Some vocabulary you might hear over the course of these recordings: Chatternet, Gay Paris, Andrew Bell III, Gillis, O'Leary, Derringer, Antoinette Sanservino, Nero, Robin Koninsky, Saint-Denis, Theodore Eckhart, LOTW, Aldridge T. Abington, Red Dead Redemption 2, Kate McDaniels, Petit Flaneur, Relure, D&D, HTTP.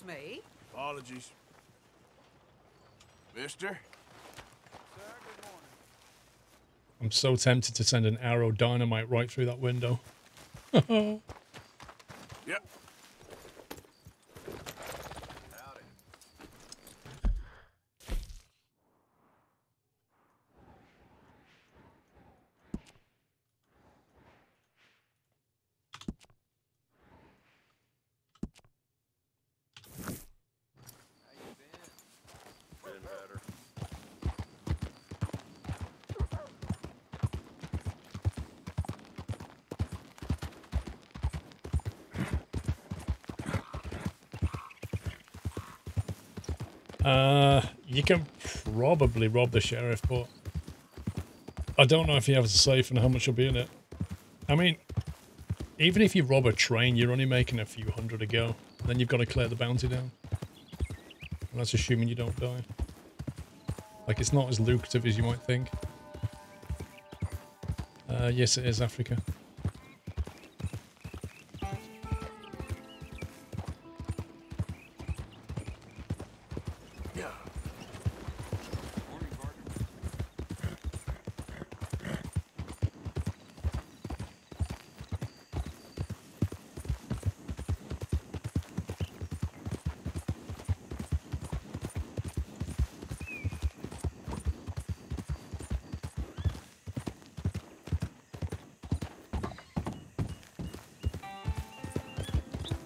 Excuse me. Apologies. Mister? Sir, good morning. I'm so tempted to send an arrow dynamite right through that window. Yep. You can probably rob the sheriff, but I don't know if he has a safe and how much will be in it. I mean, even if you rob a train, you're only making a few hundred a go. Then you've got to clear the bounty down. And that's assuming you don't die. Like, it's not as lucrative as you might think. Yes, it is Africa.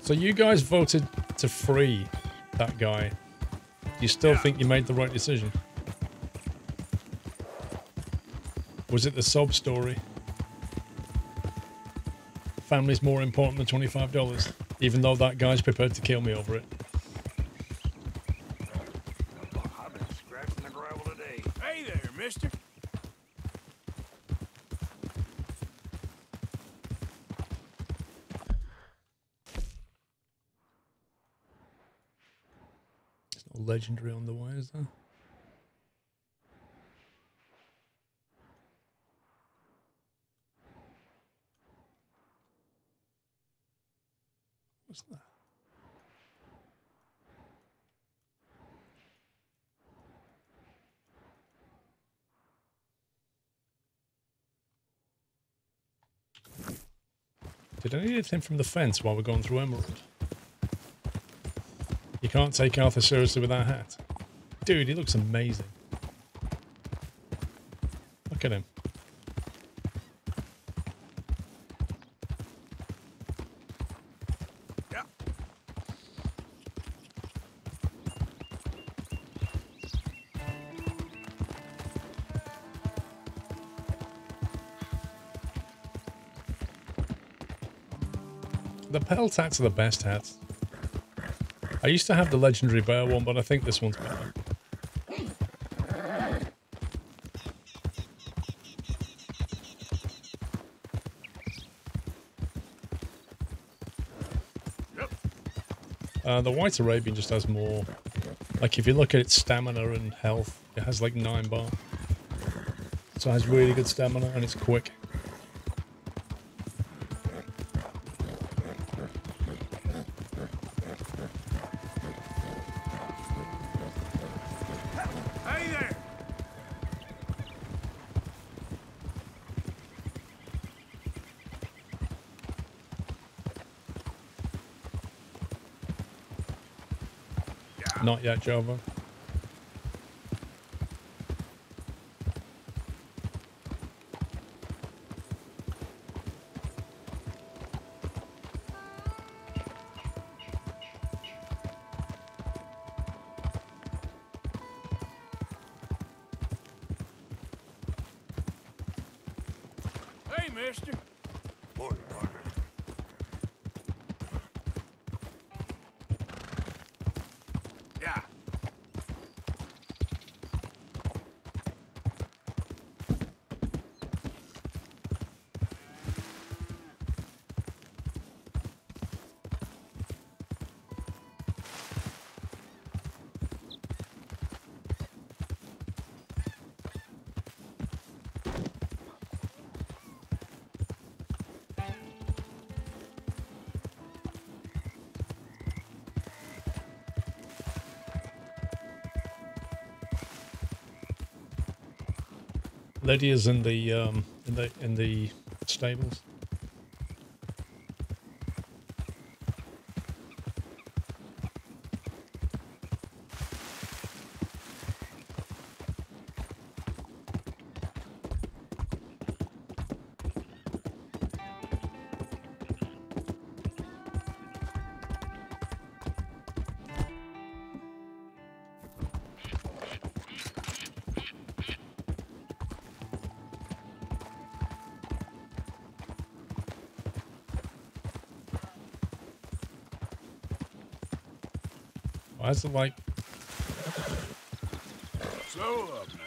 So you guys voted to free that guy. You still think you made the right decision? Was it the sob story? Family's more important than $25, even though that guy's prepared to kill me over it. I've been scratching the gravel today. Hey there, mister. Legendary on the wires, though. What's that? Did I need anything from the fence while we're going through Emerald? You can't take Arthur seriously with that hat. Dude, he looks amazing. Look at him. Yeah. The pelt hats are the best hats. I used to have the legendary bear one, but I think this one's better. The white Arabian just has more. Like, if you look at its stamina and health, it has like 9 bar. So it has really good stamina and it's quick. Not yet, Java. Hey, mister. Morning, partner. Lydia's in the stables. That's like slow up now.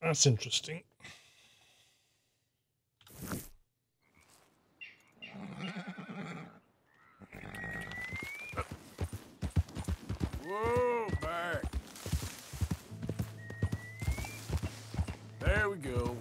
That's interesting. Whoa, back. There we go.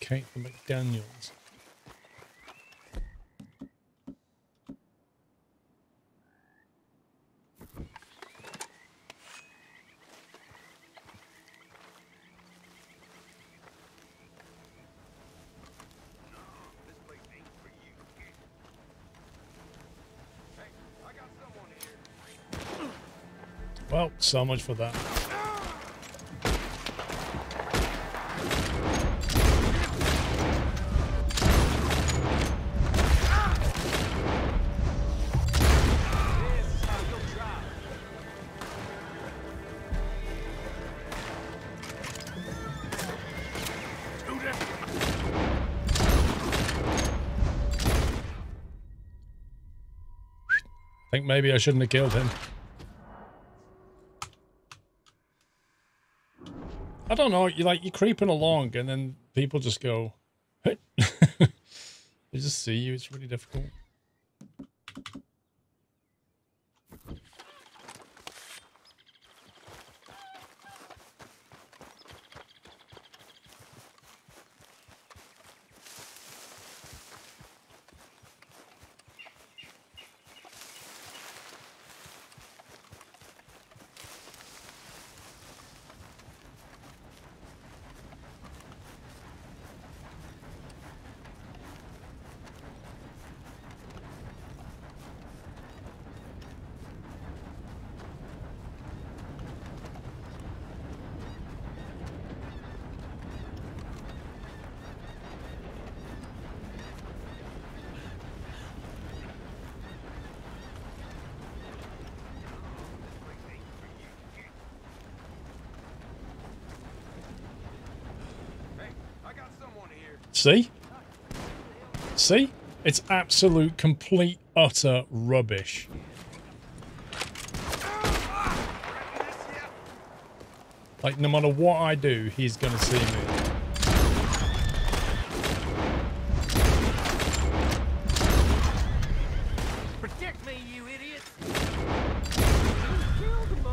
Kate McDaniels. Well, so much for that. I think maybe I shouldn't have killed him. I don't know, you're creeping along and then people just go, hey. They just see you, it's really difficult. See? See? It's absolute, complete, utter rubbish. Like, no matter what I do, he's gonna see me. Protect me, you idiot. You've killed them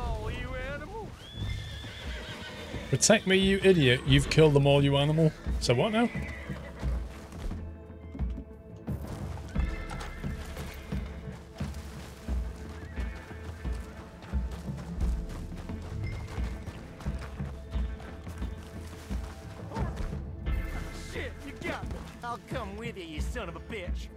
all, you animal. So what now? Shit, you got me. I'll come with you, you son of a bitch.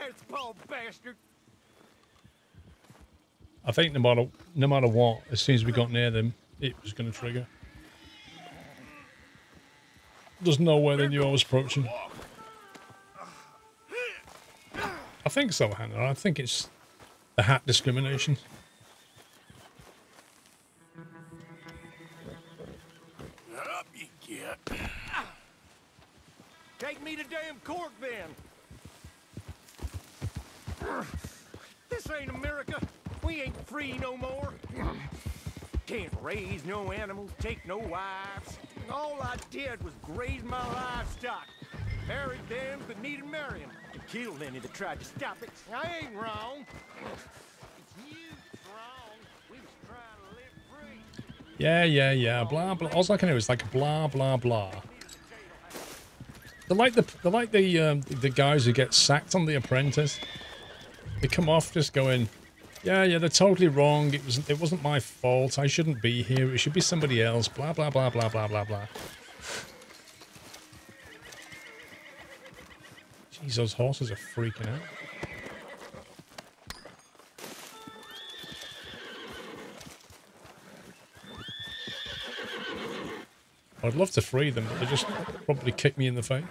That's Paul bastard. I think no matter what, as soon as we got near them, it was going to trigger. There's no way they knew I was approaching. I think so, Hannah. I think it's the hat discrimination. Up you get. Take me to damn Cork, then. This ain't America. We ain't free no more. Can't raise no animals, take no wives. All I did was graze my livestock. Married them that needed marrying. And killed any that tried to stop it. I ain't wrong. It's you that's wrong. We was trying to live free. Yeah. Blah blah. All I can do is like blah blah blah. They're like the guys who get sacked on The Apprentice. They come off just going, yeah, they're totally wrong. It wasn't my fault. I shouldn't be here. It should be somebody else. Blah blah blah blah blah blah blah. Jeez, those horses are freaking out. I'd love to free them, but they just probably kick me in the face.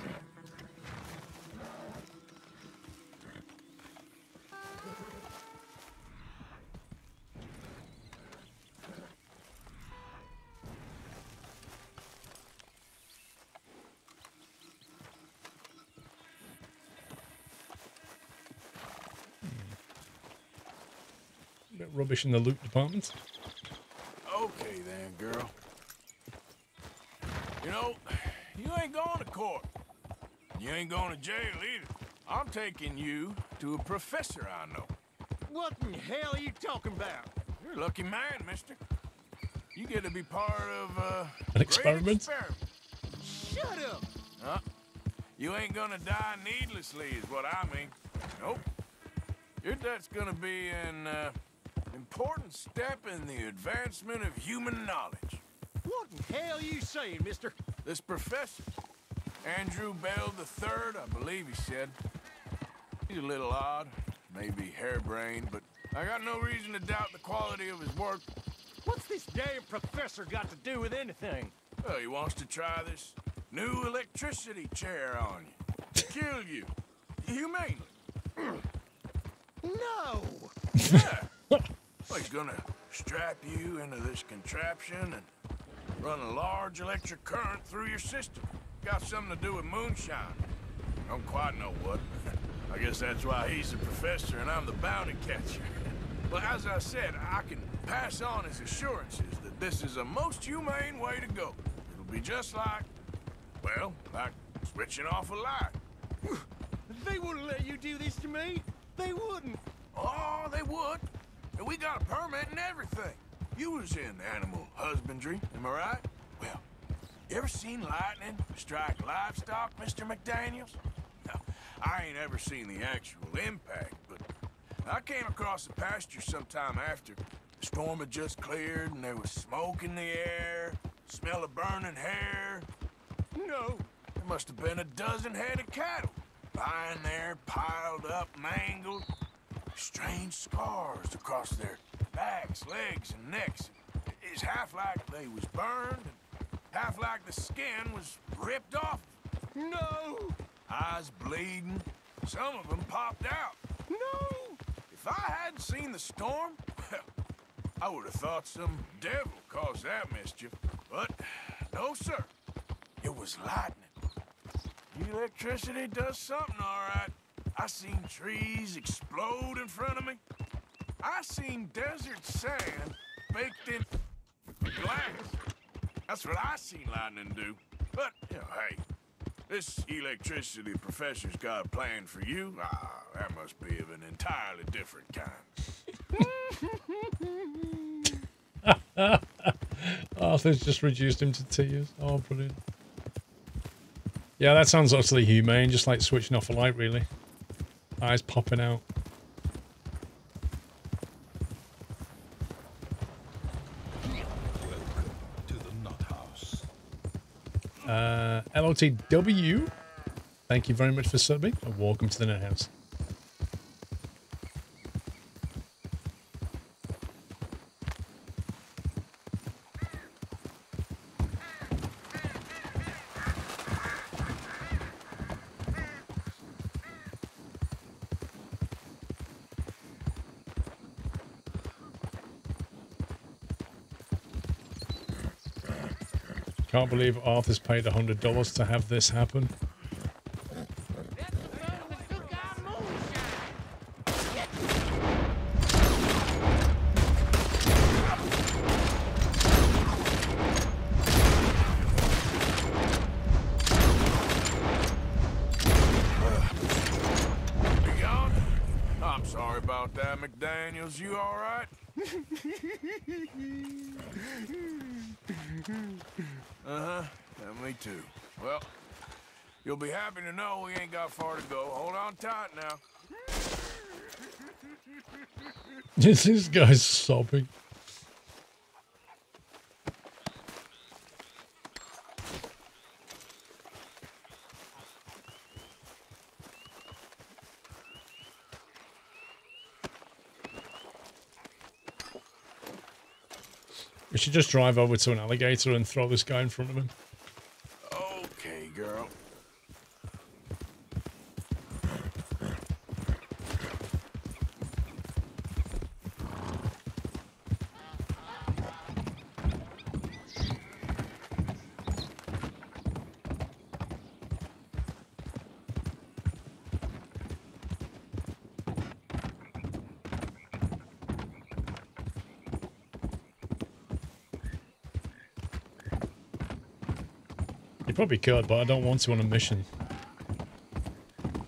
Rubbish in the loot department. Okay then, girl. You know, you ain't going to court. You ain't going to jail either. I'm taking you to a professor I know. What in the hell are you talking about? You're a lucky man, mister. You get to be part of an experiment? Shut up! Huh? You ain't gonna die needlessly is what I mean. Nope. Your death's gonna be in important step in the advancement of human knowledge. What in hell are you saying, mister? This professor, Andrew Bell III, I believe he said. He's a little odd, maybe harebrained, but I got no reason to doubt the quality of his work. What's this damn professor got to do with anything? Well, he wants to try this new electricity chair on you. To kill you. Humanely. No! Yeah. Well, he's gonna strap you into this contraption and run a large electric current through your system. Got something to do with moonshine. Don't quite know what. I guess that's why he's the professor and I'm the bounty catcher. But as I said, I can pass on his assurances that this is a most humane way to go. It'll be just like, well, like switching off a light. They wouldn't let you do this to me. They wouldn't. Oh, they would. And we got a permit and everything. You was in animal husbandry, am I right? Well, you ever seen lightning strike livestock, Mr. McDaniels? No, I ain't ever seen the actual impact, but I came across the pasture sometime after. The storm had just cleared and there was smoke in the air, smell of burning hair. No, there must have been a dozen head of cattle lying there, piled up, mangled. Strange scars across their backs, legs, and necks. It's half like they was burned, and half like the skin was ripped off. No! Eyes bleeding. Some of them popped out. No! If I hadn't seen the storm, well, I would have thought some devil caused that mischief. But no, sir. It was lightning. The electricity does something, all right. I seen trees explode in front of me. I seen desert sand baked in glass. That's what I seen lightning do. But, you know, hey, this electricity professor's got a plan for you. Ah, that must be of an entirely different kind. Arthur's just reduced him to tears. Oh, brilliant. Yeah, that sounds utterly humane, just like switching off a light, really. Eyes popping out. Welcome to the Nut House. LOTW, thank you very much for subbing, and welcome to the Nut House. Can't believe Arthur's paid $100 to have this happen. You all right? Uh-huh. Yeah, me too. Well, you'll be happy to know we ain't got far to go. Hold on tight now. This guy's sobbing. We should just drive over to an alligator and throw this guy in front of him. Okay, girl. Probably could, but I don't want to on a mission.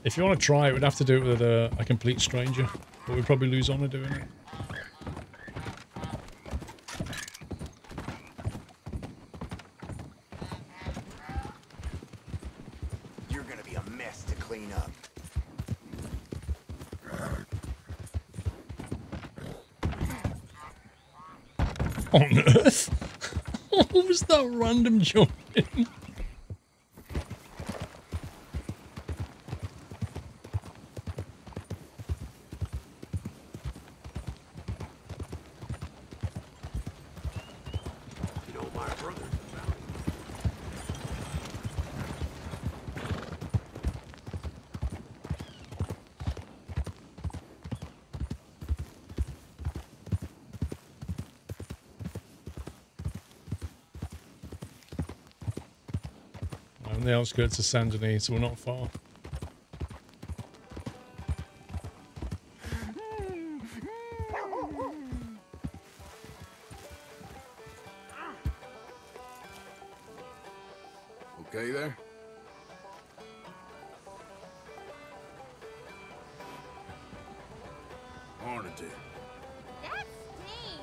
If you want to try it, we'd have to do it with a complete stranger, but we'd probably lose honor doing it. You're gonna be a mess to clean up. On earth? What was that random jumping? The outskirts of Saint Denis, so we're not far. Okay, there. Arnity. That's me.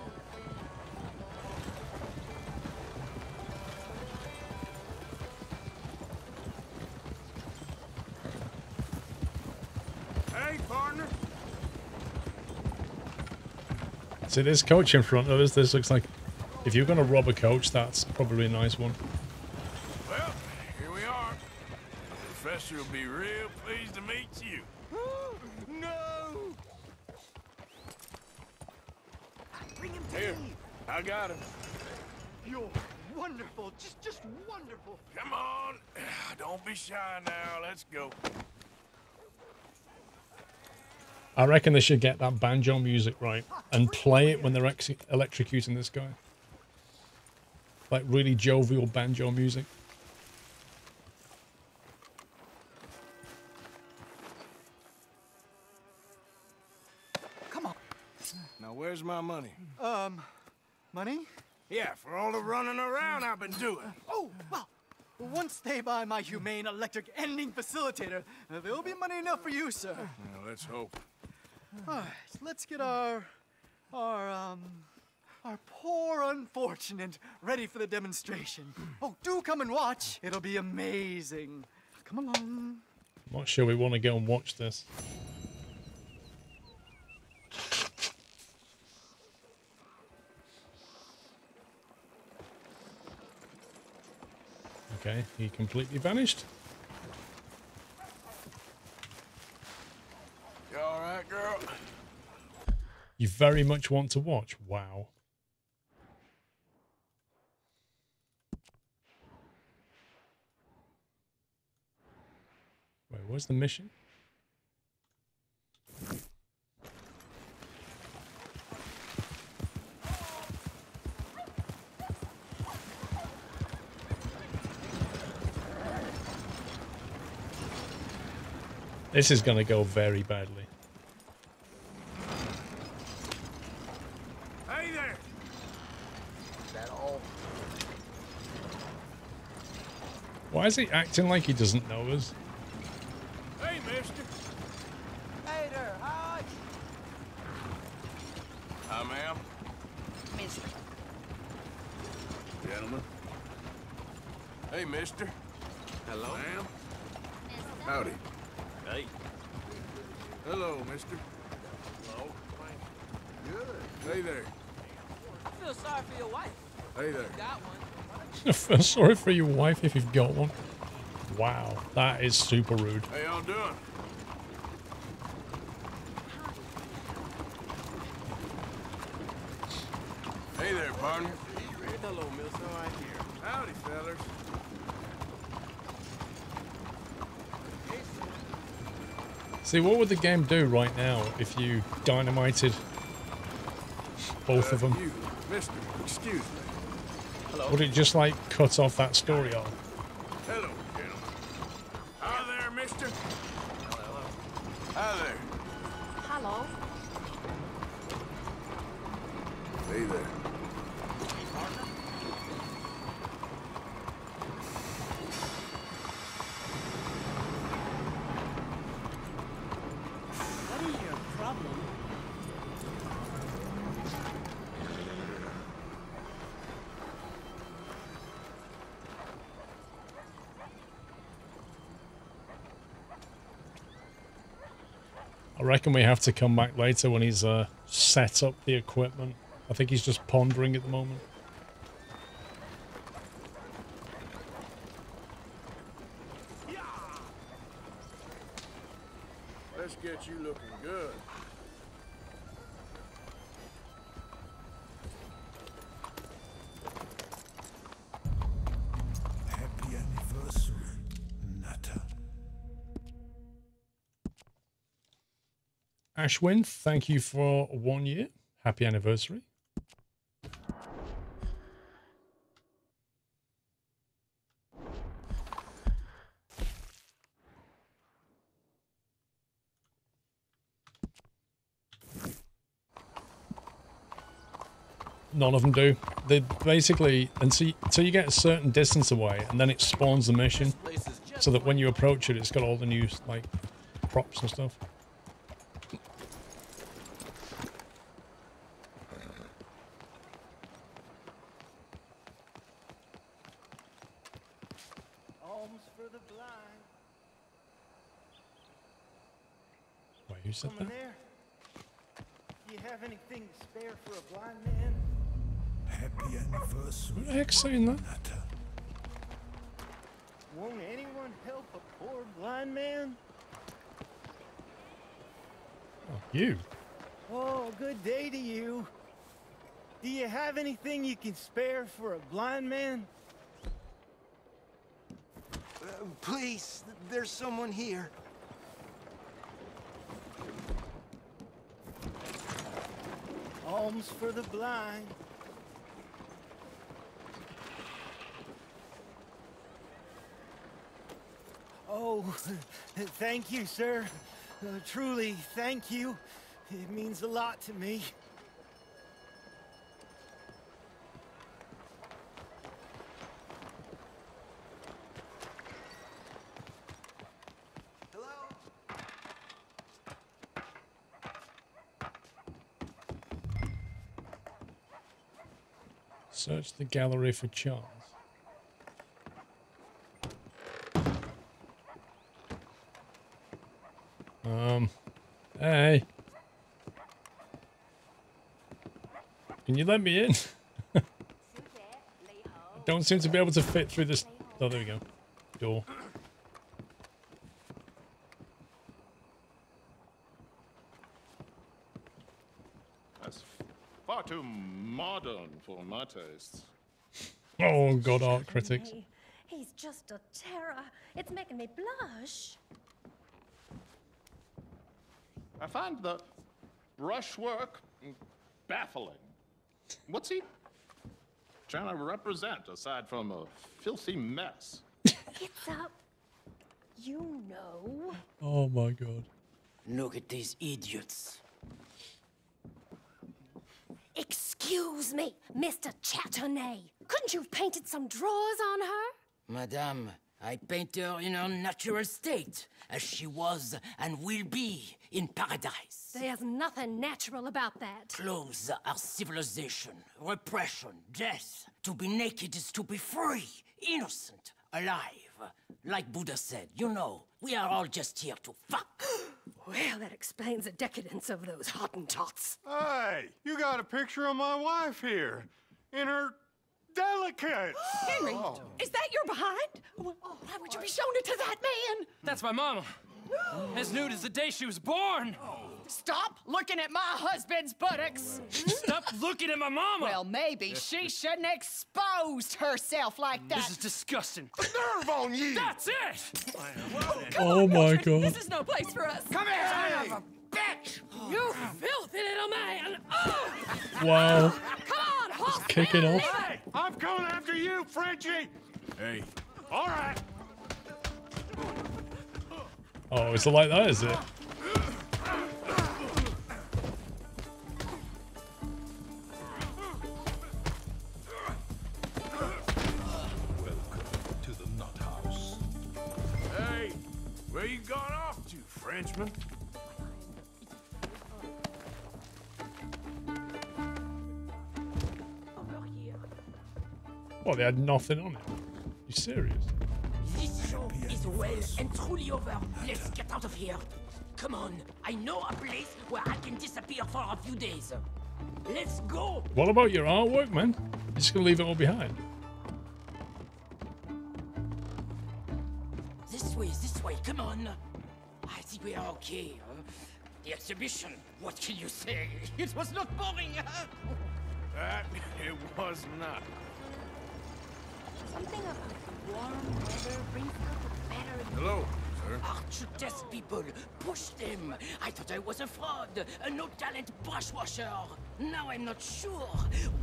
See this coach in front of us, this looks like if you're gonna rob a coach, that's probably a nice one. Well, here we are. The professor will be real pleased to meet you. No. Bring him to me. I got him. You're wonderful, just wonderful. Come on. Don't be shy now, let's go. I reckon they should get that banjo music right and play it when they're electrocuting this guy. Like really jovial banjo music. Come on. Now where's my money? Money? Yeah, for all the running around I've been doing. Oh, well. Once they buy my humane electric ending facilitator, there'll be money enough for you, sir. Well, let's hope. All right, let's get our poor unfortunate ready for the demonstration. Oh, do come and watch. It'll be amazing. Come along. I'm not sure we want to go and watch this. Okay, he completely vanished. You all right, girl? You very much want to watch? Wow. Wait, where's the mission? This is going to go very badly. Hey there! Is that all? Why is he acting like he doesn't know us? Hey, mister! Hey there, Hodge! Hi, ma'am. Mister. Gentlemen. Hey, mister. Hello, ma'am. Howdy. Hey. Hello, mister. Hello. Good. Hey there. I feel sorry for your wife. Hey there. Got one. I feel sorry for your wife if you've got one. Wow, that is super rude. How y'all doing? Hey there, partner. Hello, Mills. All right here. Howdy, fellas. See, what would the game do right now if you dynamited both of them? You, mister, excuse me. Hello. Would it just like cut off that story arc? Hello, gentlemen. Hi there, mister. Hello. Hi there. Hello. Hey there. I reckon we have to come back later when he's set up the equipment. I think he's just pondering at the moment. Yeah. Let's get you looking good. Ashwin, thank you for 1 year. Happy anniversary. None of them do. They basically, until you get a certain distance away, and then it spawns the mission, so that when you approach it, it's got all the new like props and stuff. There. Do you have anything to spare for a blind man? Happy anniversary. What the heck's saying that? Won't anyone help a poor blind man? Oh, you. Oh, good day to you. Do you have anything you can spare for a blind man? Please, there's someone here. Alms for the blind. Oh, thank you, sir. Truly, thank you. It means a lot to me. Search the gallery for Charles. Hey. Can you let me in? I don't seem to be able to fit through this. Oh, there we go. Door. For my tastes. Oh god, art critics. He's just a terror. It's making me blush. I find the brushwork baffling. What's he trying to represent aside from a filthy mess? It's You know. Oh my God. Look at these idiots. Excuse me, Mr. Chatternet. Couldn't you have painted some drawers on her? Madame, I paint her in her natural state, as she was and will be in paradise. There's nothing natural about that. Clothes are civilization, repression, death. To be naked is to be free, innocent, alive. Like Buddha said, you know, we are all just here to fuck. Well, that explains the decadence of those Hottentots. Hey, you got a picture of my wife here, in her delicate. Henry, oh. Is that your behind? Oh, why would you be showing it to that man? That's my mama. As nude as the day she was born. Stop looking at my husband's buttocks. Stop looking at my mama. Well, maybe she shouldn't have exposed herself like that. This is disgusting. The nerve on you. That's it. Oh, my God. This is no place for us. Come here, son of a bitch. You filthy little man. Oh. Wow. Come on, horse. Kicking off. Hey, I'm coming after you, Frenchie. Hey. All right. Oh, is it like that, is it? Welcome to the nut house. Hey, where you gone off to, Frenchman? Well, they had nothing on it. You serious? Well and truly over. Let's get out of here. Come on, I know a place where I can disappear for a few days. Let's go. What about your artwork, man? You're just gonna leave it all behind? This way, come on. I think we are okay. The exhibition, what can you say? It was not boring. That it was not. Something about warm weather brings up a better... Hello, sir. Architects people, push them. I thought I was a fraud, a no-talent brush washer. Now I'm not sure.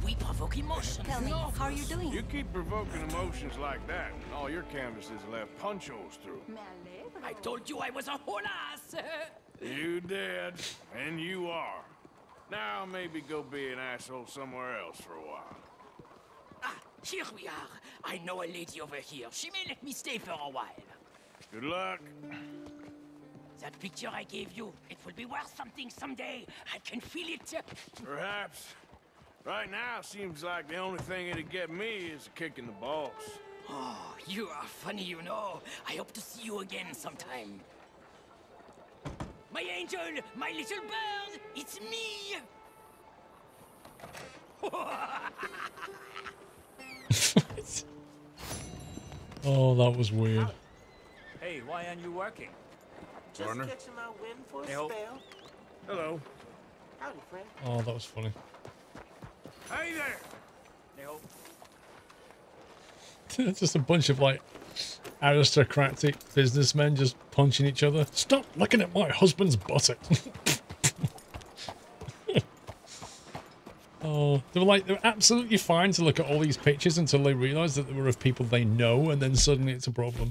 We provoke emotions. Tell me, no, how are you doing? You keep provoking emotions like that, and all your canvases left punch holes through. I told you I was a whole ass. You did, and you are. Now maybe go be an asshole somewhere else for a while. Here we are. I know a lady over here. She may let me stay for a while. Good luck. That picture I gave you, it will be worth something someday. I can feel it. Perhaps. Right now, seems like the only thing it'd get me is a kick in the balls. Oh, you are funny, you know. I hope to see you again sometime. My angel, my little bird, it's me. Oh, that was weird. Hey, why aren't you working? Just catching my wind for a spell. Hello. Howdy, friend. Oh, that was funny. Hey there. It's just a bunch of like aristocratic businessmen just punching each other. Stop looking at my husband's buttock. Oh, they were like, they were absolutely fine to look at all these pictures until they realized that they were of people they know, and then suddenly it's a problem.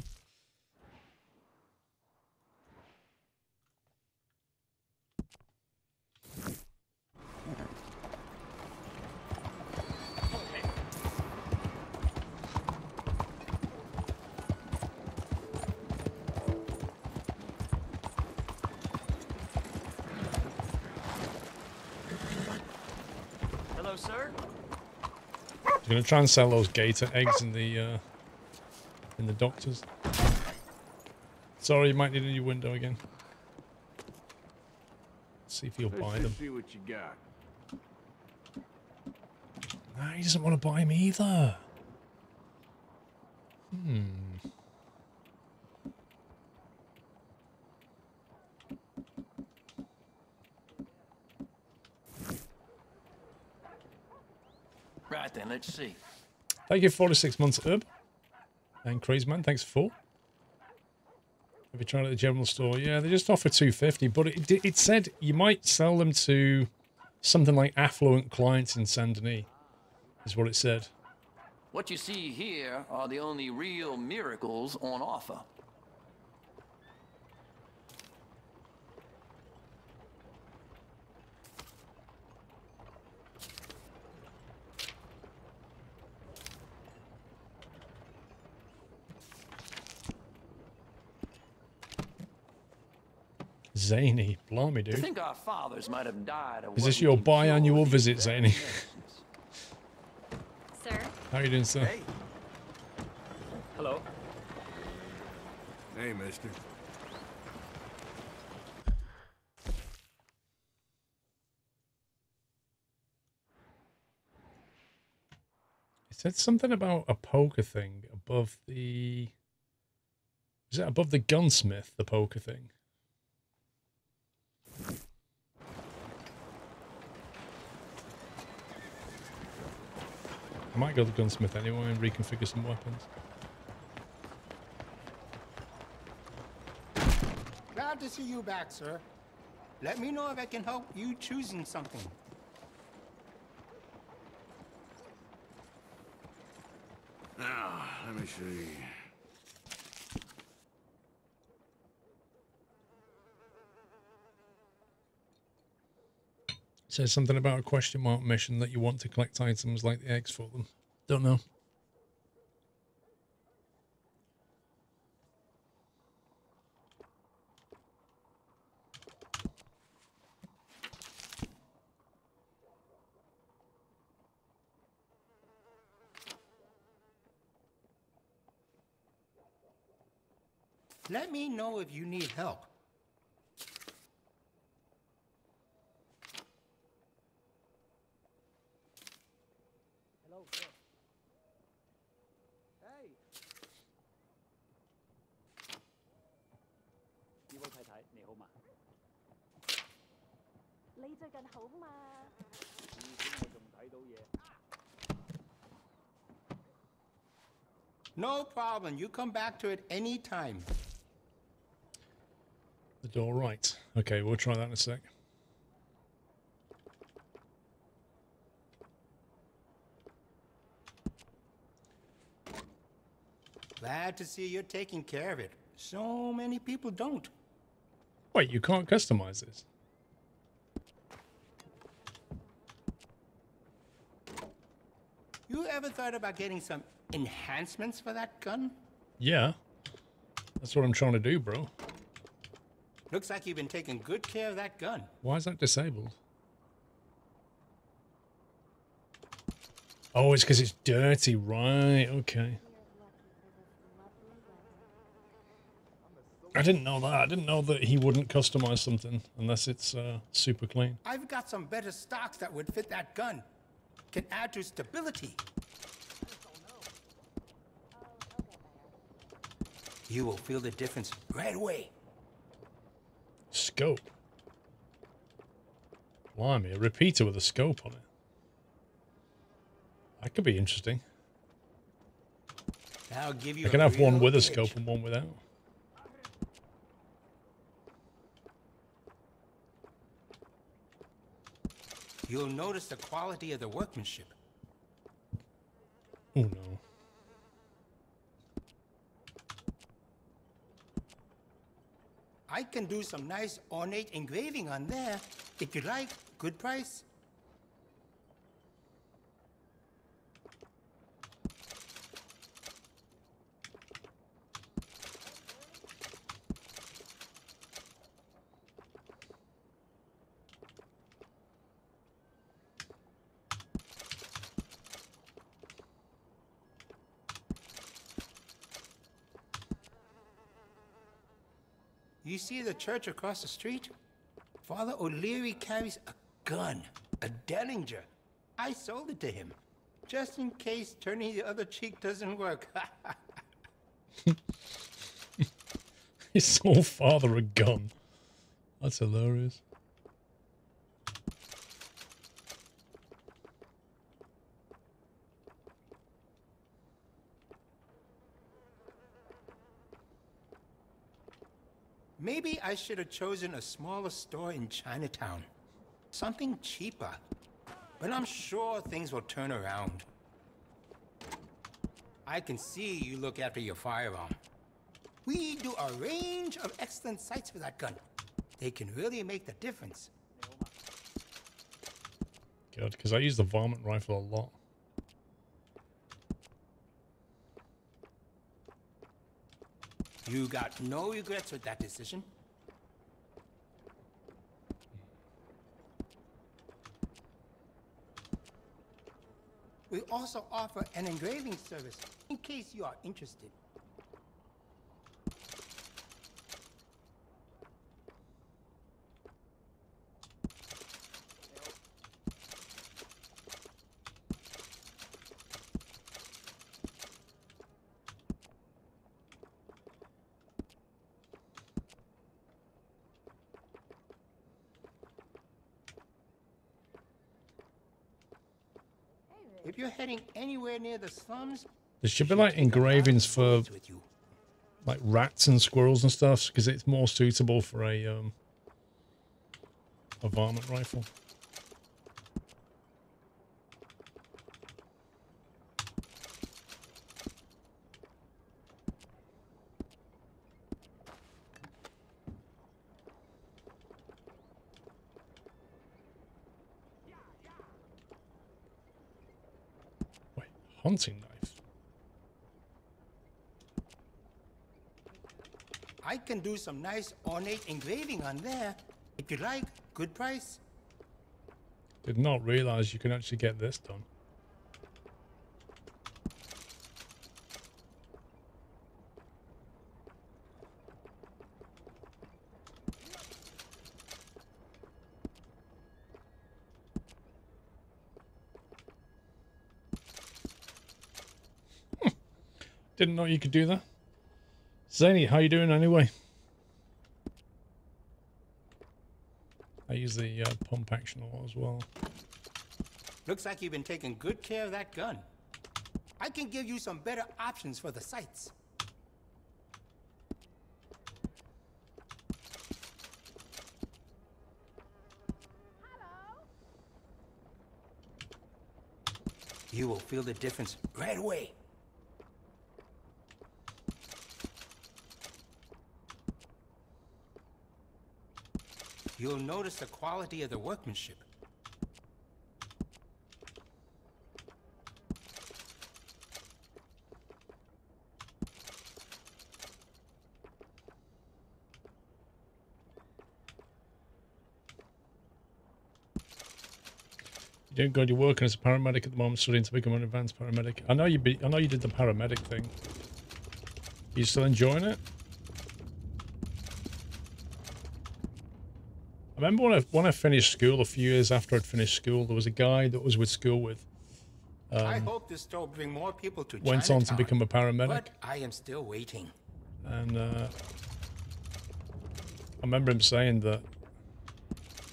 Gonna try and sell those gator eggs in the doctors. Sorry, you might need a new window again. Let's see if he'll buy them. See what you got. No, he doesn't want to buy them either. Hmm. Right then, let's see. Thank you for 46 months, Herb. And Crazeman, thanks for 4. Have you tried at the general store? Yeah, they just offer $2.50, but it said you might sell them to something like affluent clients in Saint-Denis, is what it said. What you see here are the only real miracles on offer. Zany. Blimey, dude. I think our fathers might have died. Is this your biannual visit, Zany? Sir? How are you doing, sir? Hey. Hello. Hey, mister. It said something about a poker thing above the... Is that above the gunsmith, the poker thing? I might go to the gunsmith anyway and reconfigure some weapons. Glad to see you back, sir. Let me know if I can help you choosing something. Now, let me see. Says something about a question mark mission that you want to collect items like the eggs for them. Don't know. Let me know if you need help. No problem. You come back to it any time. The door right. Okay, we'll try that in a sec. Glad to see you're taking care of it. So many people don't. Wait, you can't customize this? You ever thought about getting some enhancements for that gun? Yeah. That's what I'm trying to do, bro. Looks like you've been taking good care of that gun. Why is that disabled? Oh, it's because it's dirty. Right. Okay. I didn't know that. I didn't know that he wouldn't customize something unless it's super clean. I've got some better stocks that would fit that gun. Can add to stability. You will feel the difference right away. Scope. Blimey, a repeater with a scope on it. That could be interesting. I'll give you. I can have one with a scope and one without. You'll notice the quality of the workmanship. Oh, no. I can do some nice ornate engraving on there, if you like. Good price. You see the church across the street? Father O'Leary carries a gun, a Derringer. I sold it to him, just in case turning the other cheek doesn't work. He sold father a gun. That's hilarious. Maybe I should have chosen a smaller store in Chinatown. Something cheaper. But I'm sure things will turn around. I can see you look after your firearm. We do a range of excellent sights for that gun. They can really make the difference. Good, because I use the varmint rifle a lot. You got no regrets with that decision. We also offer an engraving service in case you are interested. If you're heading anywhere near the slums, there should be like engravings for like rats and squirrels and stuff, because it's more suitable for a varmint rifle. Hunting knife. I can do some nice ornate engraving on there. If you like, good price. Did not realize you can actually get this done. Didn't know you could do that. Zany, how you doing anyway? I use the pump action a lot as well. Looks like you've been taking good care of that gun. I can give you some better options for the sights. Hello. You will feel the difference right away. You'll notice the quality of the workmanship. You're doing good. You're working as a paramedic at the moment, studying to become an advanced paramedic. I know you did the paramedic thing. Are you still enjoying it? I remember when I finished school, a few years after I'd finished school, there was a guy that was with school with. I hope this will bring more people to went Chinatown, on to become a paramedic. But I am still waiting. And I remember him saying that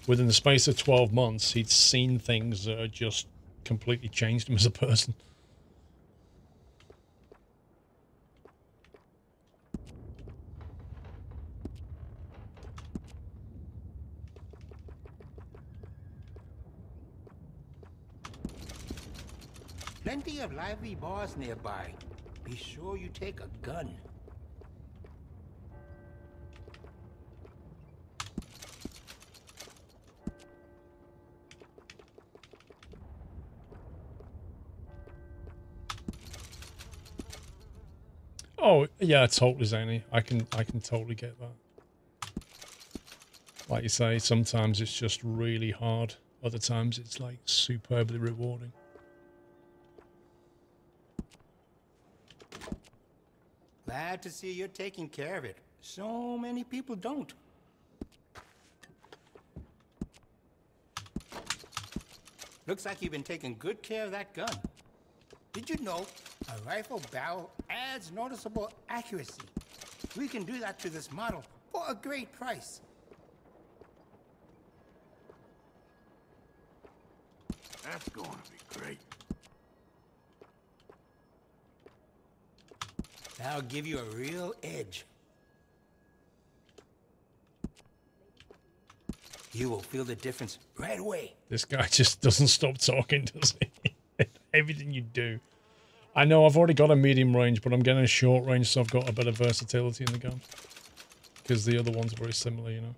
within the space of 12 months, he'd seen things that had just completely changed him as a person. Plenty of lively bars nearby. Be sure you take a gun. Oh yeah, totally, Zany. I can totally get that. Like you say, sometimes it's just really hard. Other times it's like superbly rewarding. Glad to see you're taking care of it. So many people don't. Looks like you've been taking good care of that gun. Did you know a rifle barrel adds noticeable accuracy? We can do that to this model for a great price. That's going to be great. That'll give you a real edge. You will feel the difference right away. This guy just doesn't stop talking, does he? Everything you do. I know I've already got a medium range, but I'm getting a short range, so I've got a bit of versatility in the gun. Because the other one's very similar, you know.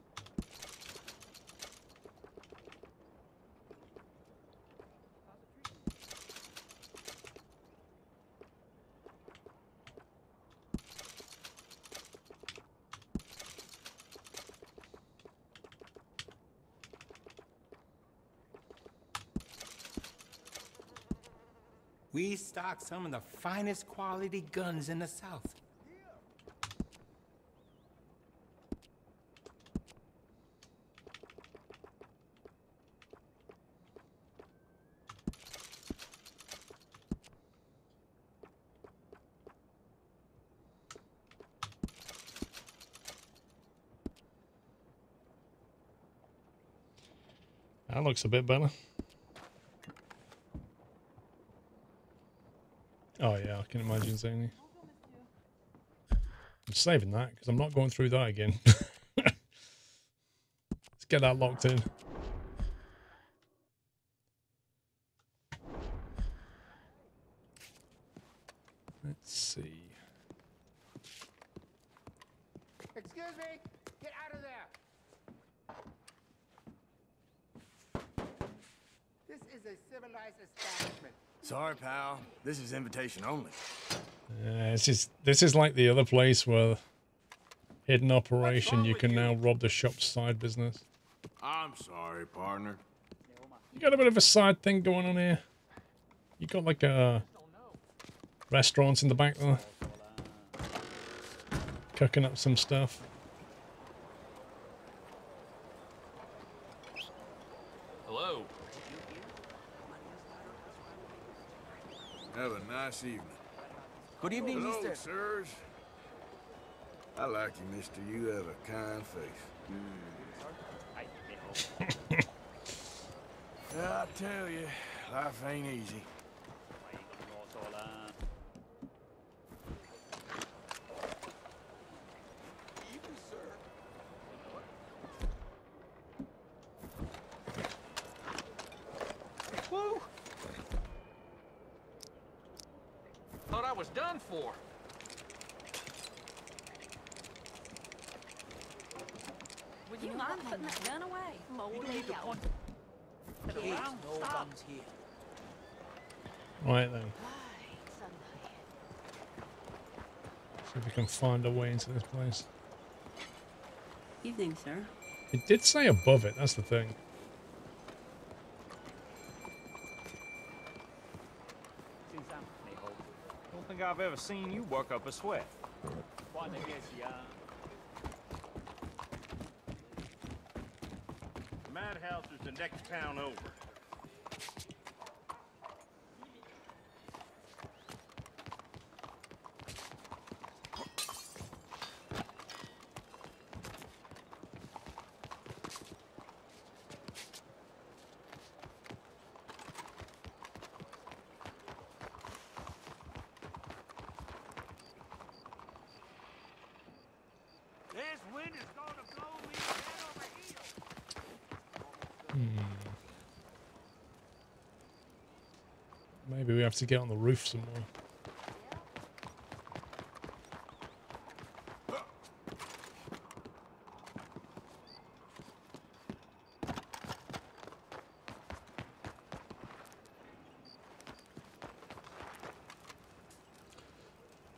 We stock some of the finest quality guns in the South. That looks a bit better. Oh yeah, I can imagine saying it. I'm saving that because I'm not going through that again. Let's get that locked in. Let's see. Excuse me, get out of there. This is a civilized establishment. Sorry, pal. This is invitation only. It's just, this is like the other place where hidden operation, you can now rob the shop's side business. I'm sorry, partner. You got a bit of a side thing going on here. You got like a restaurants in the back there, cooking up some stuff. Have a nice evening. Good evening, hello, mister. Sirs. I like you, mister. You have a kind face. Mm. I tell you, life ain't easy. Right then. See if we can find a way into this place. Evening, sir. It did say above it, that's the thing. Don't think I've ever seen you work up a sweat. Madhouse is the next town over. Maybe we have to get on the roof somewhere.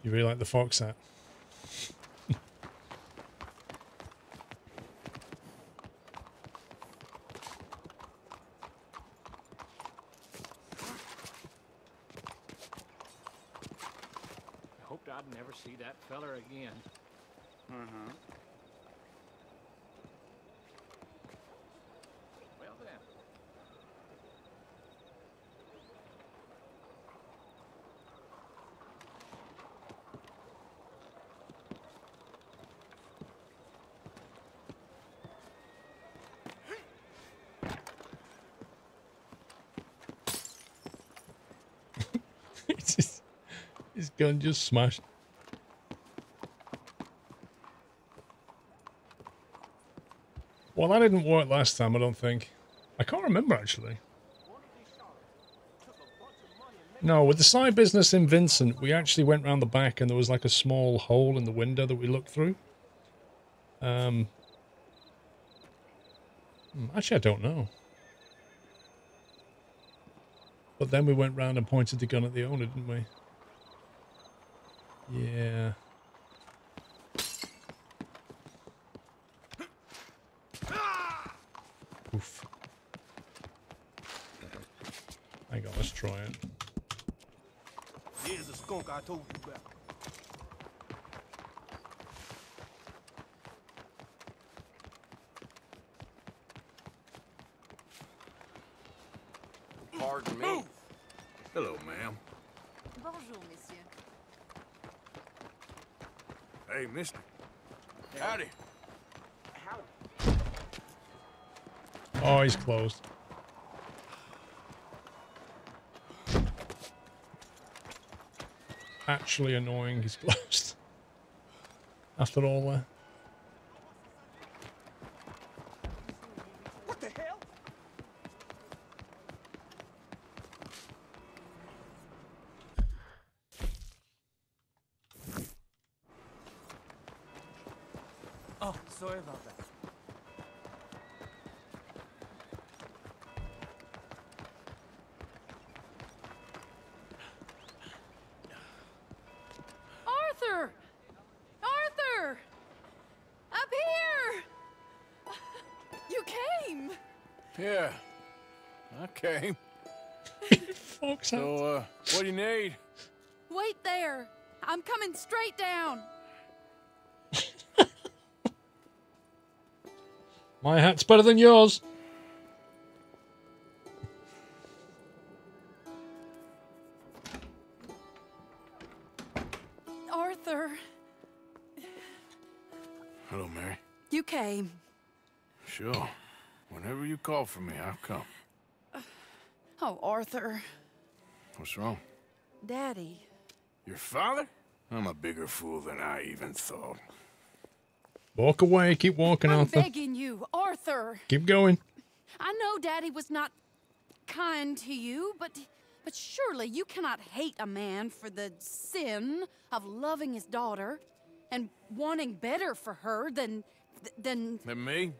You really like the fox hat? His gun just smashed. Well, that didn't work last time, I don't think. I can't remember, actually. No, with the side business in Vincent, we actually went round the back and there was like a small hole in the window that we looked through. Actually, I don't know. But then we went round and pointed the gun at the owner, didn't we? Yeah. Oof. Hang on, let's try it. There's a skunk I told you about. Pardon me. Move. Hello, ma'am. Bonjour, monsieur. Hey, mister. Howdy. Howdy. Oh, he's closed. Actually annoying, he's closed. After all that. What the hell? Oh, sorry about that. So, what do you need? Wait there. I'm coming straight down. My hat's better than yours. Arthur. Hello, Mary. You came. Sure. Whenever you call for me, I'll come. Oh, Arthur. What's wrong? Daddy. Your father? I'm a bigger fool than I even thought. Walk away. Keep walking, Arthur. I'm begging you, Arthur. Keep going. I know Daddy was not kind to you, but surely you cannot hate a man for the sin of loving his daughter and wanting better for her than me?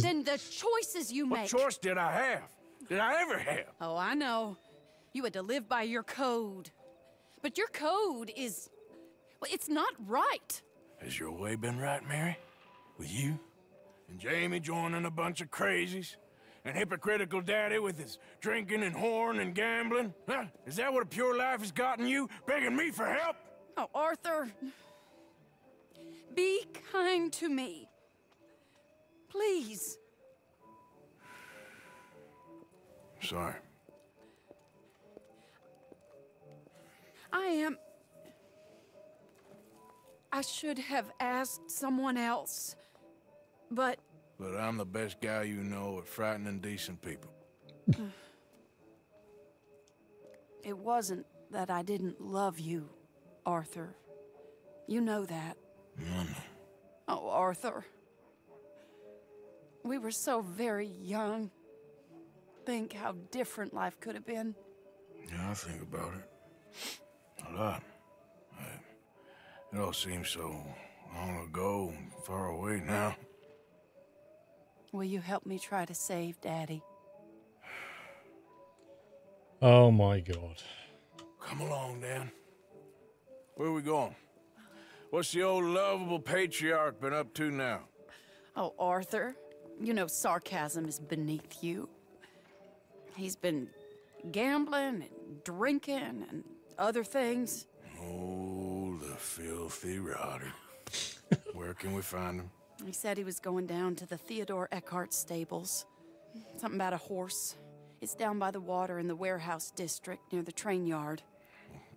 Than the choices you make. What choice did I have? Did I ever have? Oh, I know. You had to live by your code. But your code is... well, it's not right. Has your way been right, Mary? With you? And Jamie joining a bunch of crazies? And hypocritical daddy with his drinking and whoring and gambling? Huh? Is that what a pure life has gotten you? Begging me for help? Oh, Arthur. Be kind to me. Please. Sorry. I should have asked someone else, but... but I'm the best guy you know at frightening decent people. It wasn't that I didn't love you, Arthur. You know that. Mm. Oh, Arthur. We were so very young. Think how different life could have been. Yeah, I think about it. A lot. It all seems so long ago and far away now. Will you help me try to save Daddy? Oh my God. Come along, Dan. Where are we going? What's the old lovable patriarch been up to now? Oh, Arthur, you know sarcasm is beneath you. He's been gambling and drinking and other things. Oh, the filthy rotter. Where can we find him? He said he was going down to the Theodore Eckhart stables. Something about a horse. It's down by the water in the warehouse district near the train yard.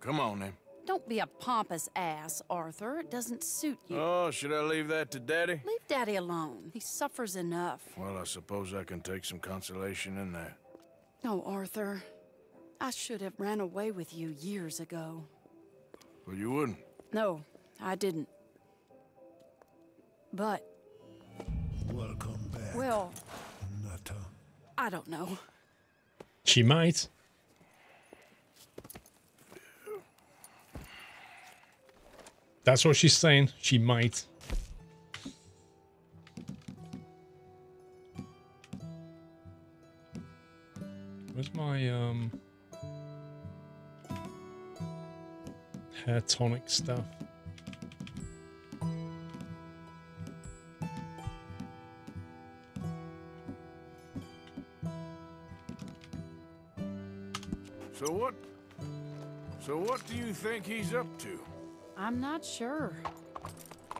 Come on, then. Don't be a pompous ass, Arthur. It doesn't suit you. Oh, should I leave that to Daddy? Leave Daddy alone. He suffers enough. Well, I suppose I can take some consolation in that. Oh, Arthur. I should have ran away with you years ago. Well, you wouldn't. No, I didn't. But... welcome back. Well... Nutter. I don't know. She might. That's what she's saying. She might. Where's my, hair tonic stuff. So what do you think he's up to? I'm not sure.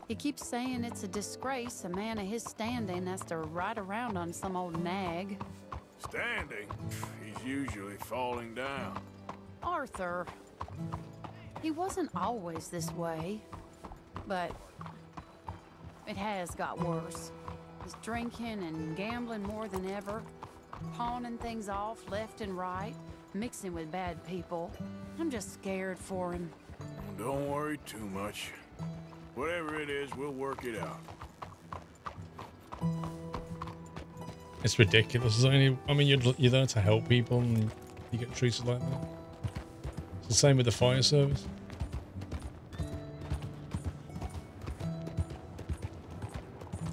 He keeps saying it's a disgrace a man of his standing has to ride around on some old nag. Standing? He's usually falling down. Arthur. He wasn't always this way, but it has got worse. He's drinking and gambling more than ever, pawning things off left and right, mixing with bad people. I'm just scared for him. Don't worry too much. Whatever it is, we'll work it out. It's ridiculous. I mean, you're there to help people and you get treated like that. It's the same with the fire service.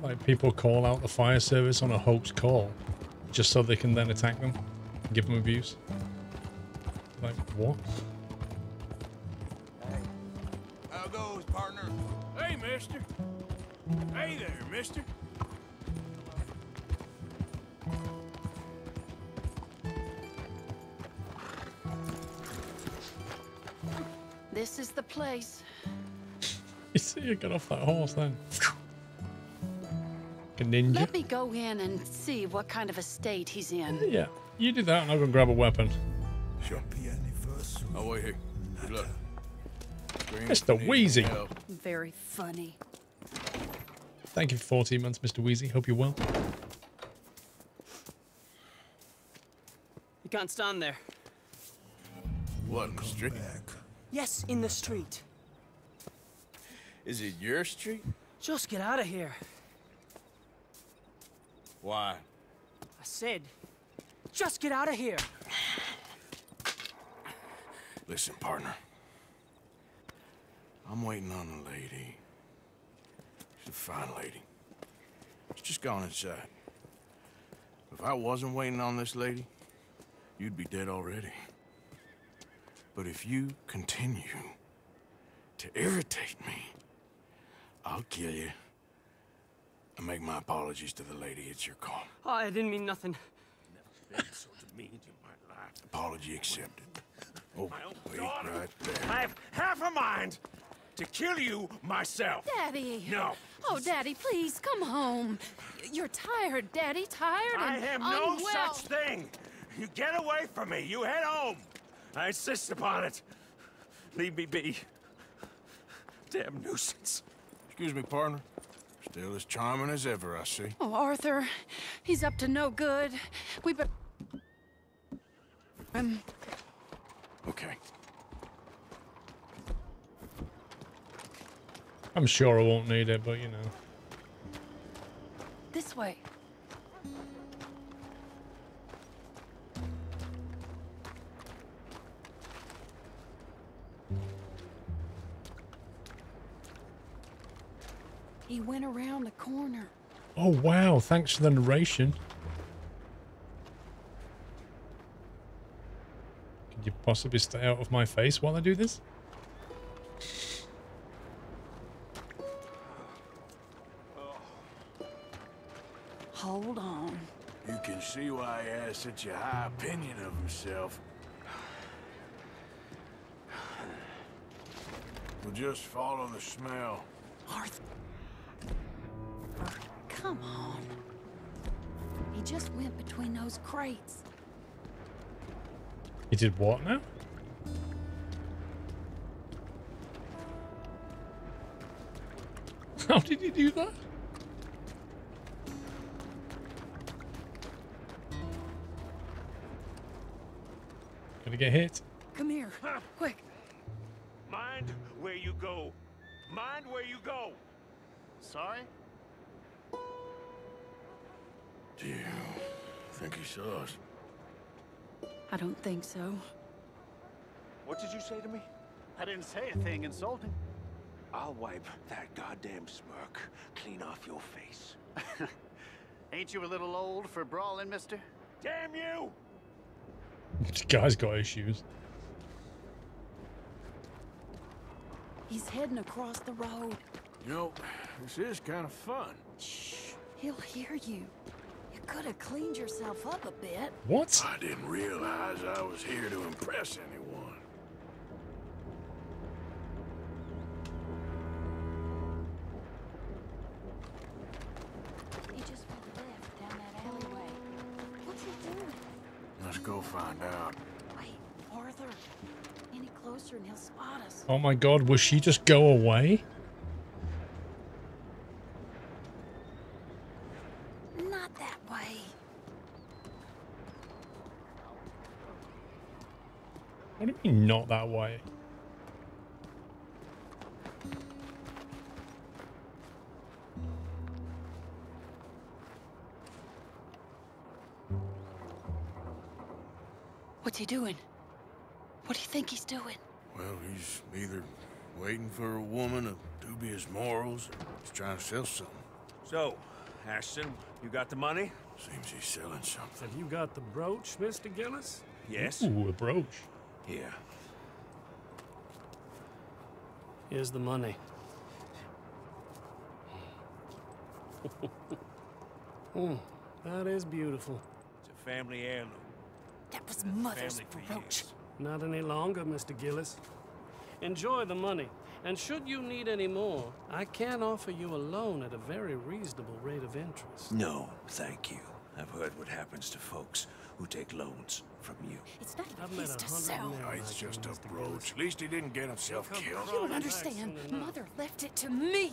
Like, people call out the fire service on a hoax call just so they can then attack them and give them abuse. Like, what? How goes, partner? Hey, mister. Hey there, mister. This is the place. You see, you got off that horse then. A ninja. Let me go in and see what kind of a state he's in. Yeah, you do that and I'll go grab a weapon. Sure. Oh, wait here. Good luck. Mr. Wheezy. Very funny. Thank you for 14 months, Mr. Wheezy. Hope you're well. You can't stand there. What, in the street? Yes, in the street. Is it your street? Just get out of here. Why? I said, just get out of here. Listen, partner. I'm waiting on a lady. She's a fine lady. She's just gone inside. If I wasn't waiting on this lady, you'd be dead already. But if you continue to irritate me, I'll kill you. I make my apologies to the lady. It's your call. Oh, I didn't mean nothing. Never been so demeaned in my life. Apology accepted. Oh, wait right there. I have half a mind to kill you myself. Daddy. No. Oh, Daddy, please come home. You're tired, Daddy. Tired and I am unwell. No such thing. You get away from me. You head home. I insist upon it. Leave me be. Damn nuisance. Excuse me, partner. Still as charming as ever, I see. Oh, Arthur, he's up to no good. We but okay. I'm sure I won't need it, but you know. This way. He went around the corner. Oh, wow. Thanks for the narration. Could you possibly stay out of my face while I do this? Hold on. You can see why he has such a high opinion of himself. We'll just follow the smell. Arthur. Come on. He just went between those crates. He did what now? How did he do that? Gonna get hit. Come here, quick. Mind where you go. Mind where you go. Sorry? Do you think he saw us? I don't think so. What did you say to me? I didn't say a thing insulting. I'll wipe that goddamn smirk clean off your face. Ain't you a little old for brawling, mister? Damn you! This guy's got issues. He's heading across the road. You know, this is kind of fun. Shh, he'll hear you. Could have cleaned yourself up a bit. What? I didn't realize I was here to impress anyone. go find out. Wait, Arthur. Any closer and he'll spot us. Oh my god, will she just go away? Not that way. What do you mean not that way? What's he doing? What do you think he's doing? Well, he's either waiting for a woman of dubious morals or he's trying to sell something. So, Ashton, you got the money? Seems he's selling something. Have you got the brooch, Mr. Gillis? Yes. Ooh, a brooch. Yeah. Here's the money. That is beautiful. It's a family heirloom. That was mother's brooch. Not any longer, Mr. Gillis. Enjoy the money, and should you need any more, I can offer you a loan at a very reasonable rate of interest. No, thank you. I've heard what happens to folks who take loans from you. It's not his to sell. No, it's just a brooch. At least he didn't get himself killed. You don't understand. Mother left it to me.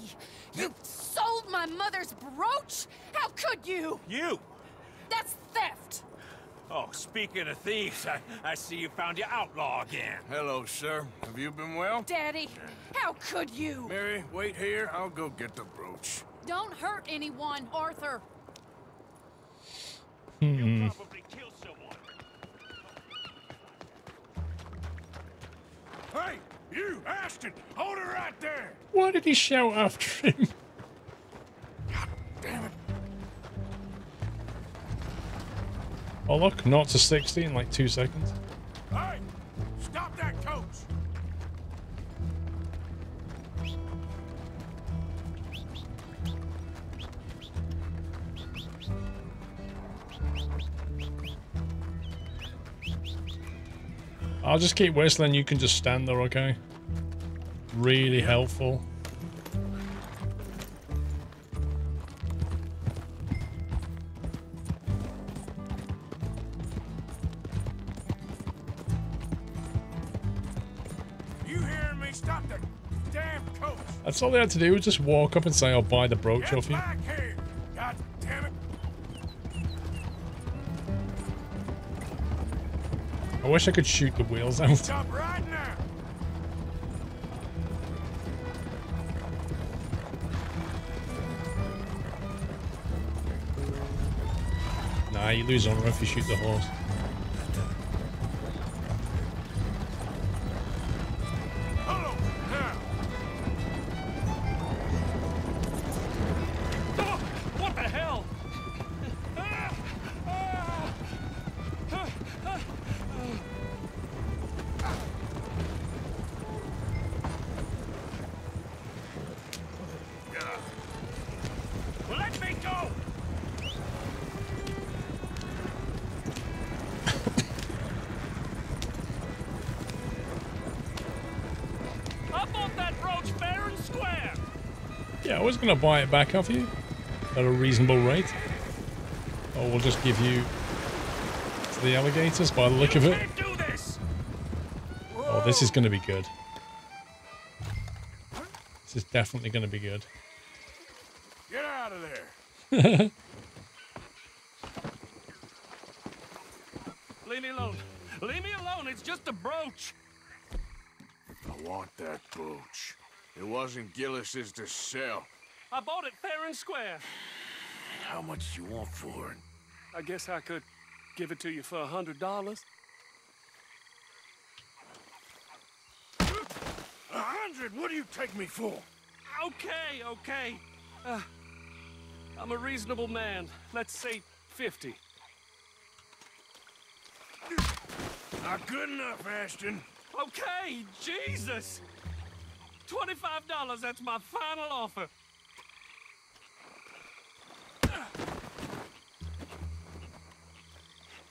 You sold my mother's brooch? How could you? You! That's theft! Oh, speaking of thieves, I see you found your outlaw again. Hello, sir. Have you been well? Daddy, how could you? Mary, wait here. I'll go get the brooch. Don't hurt anyone, Arthur. You'll probably kill someone. Hey, you, Ashton! Hold her right there! Why did he shout after him? God damn it. Oh look, 0 to 60 in like 2 seconds. Hey! Stop that coach! I'll just keep whistling, you can just stand there, okay? Really helpful. That's all they had to do was just walk up and say, I'll buy the brooch off you. God damn it. I wish I could shoot the wheels out. Stop right now. Nah, you lose honor if you shoot the horse. I'm gonna buy it back off you at a reasonable rate. Or we'll just give you to the alligators by the look of it. Oh, this is gonna be good. This is definitely gonna be good. Get out of there. Leave me alone. Leave me alone. It's just a brooch. I want that brooch. It wasn't Gillis's to sell. I bought it fair and square. How much do you want for it? I guess I could give it to you for $100. $100? What do you take me for? Okay, okay. I'm a reasonable man. Let's say 50. Not good enough, Ashton. Okay, Jesus. $25, that's my final offer.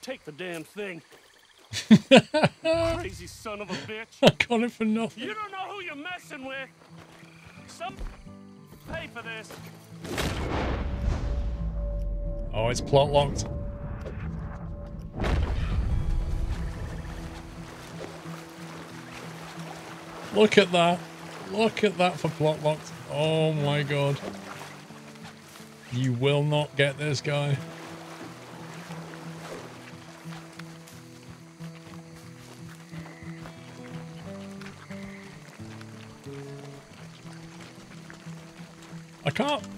Take the damn thing. Crazy son of a bitch. I got it for nothing. You don't know who you're messing with. Some pay for this. Oh, it's plot locked. Look at that. Look at that for plot locked. Oh my god. You will not get this guy.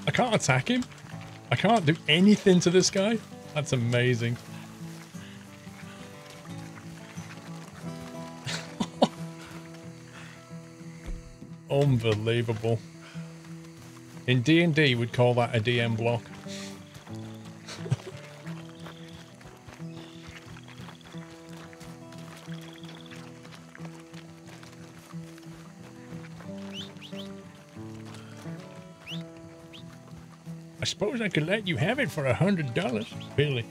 I can't attack him. I can't do anything to this guy. That's amazing. Unbelievable. In D&D, we'd call that a DM block. I suppose I could let you have it for $100, Billy.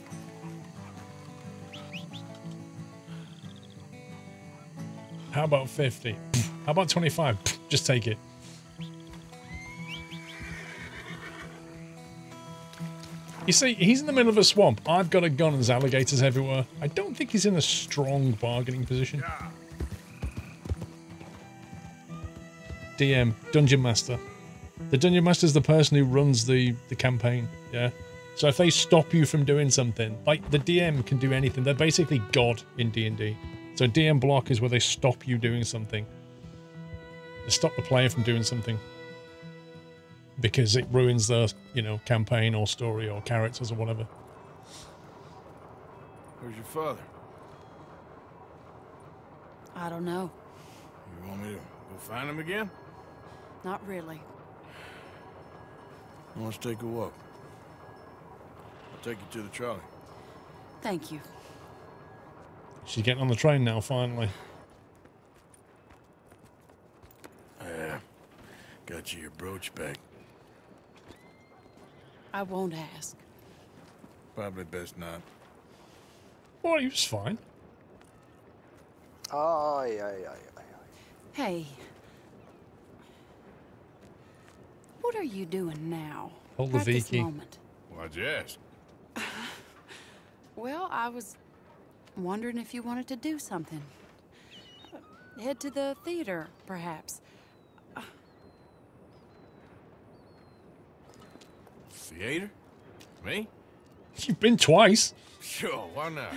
How about 50? How about 25? Just take it. You see, he's in the middle of a swamp. I've got a gun and there's alligators everywhere. I don't think he's in a strong bargaining position. Yeah. DM, Dungeon Master. The Dungeon Master is the person who runs the campaign, yeah? So if they stop you from doing something, like the DM can do anything. They're basically God in D&D. So DM block is where they stop you doing something. They stop the player from doing something. Because it ruins their, you know, campaign or story or characters or whatever. Where's your father? I don't know. You want me to go find him again? Not really. Let's take a walk. I'll take you to the trolley. Thank you. She's getting on the train now, finally. Got you your brooch back. I won't ask. Probably best not. Well, he was fine. Aye. Hey. What are you doing now? Hold the V key. Why'd you ask? Well, I was wondering if you wanted to do something. Head to the theater, perhaps. Theater? Me? You've been twice. Sure, why not?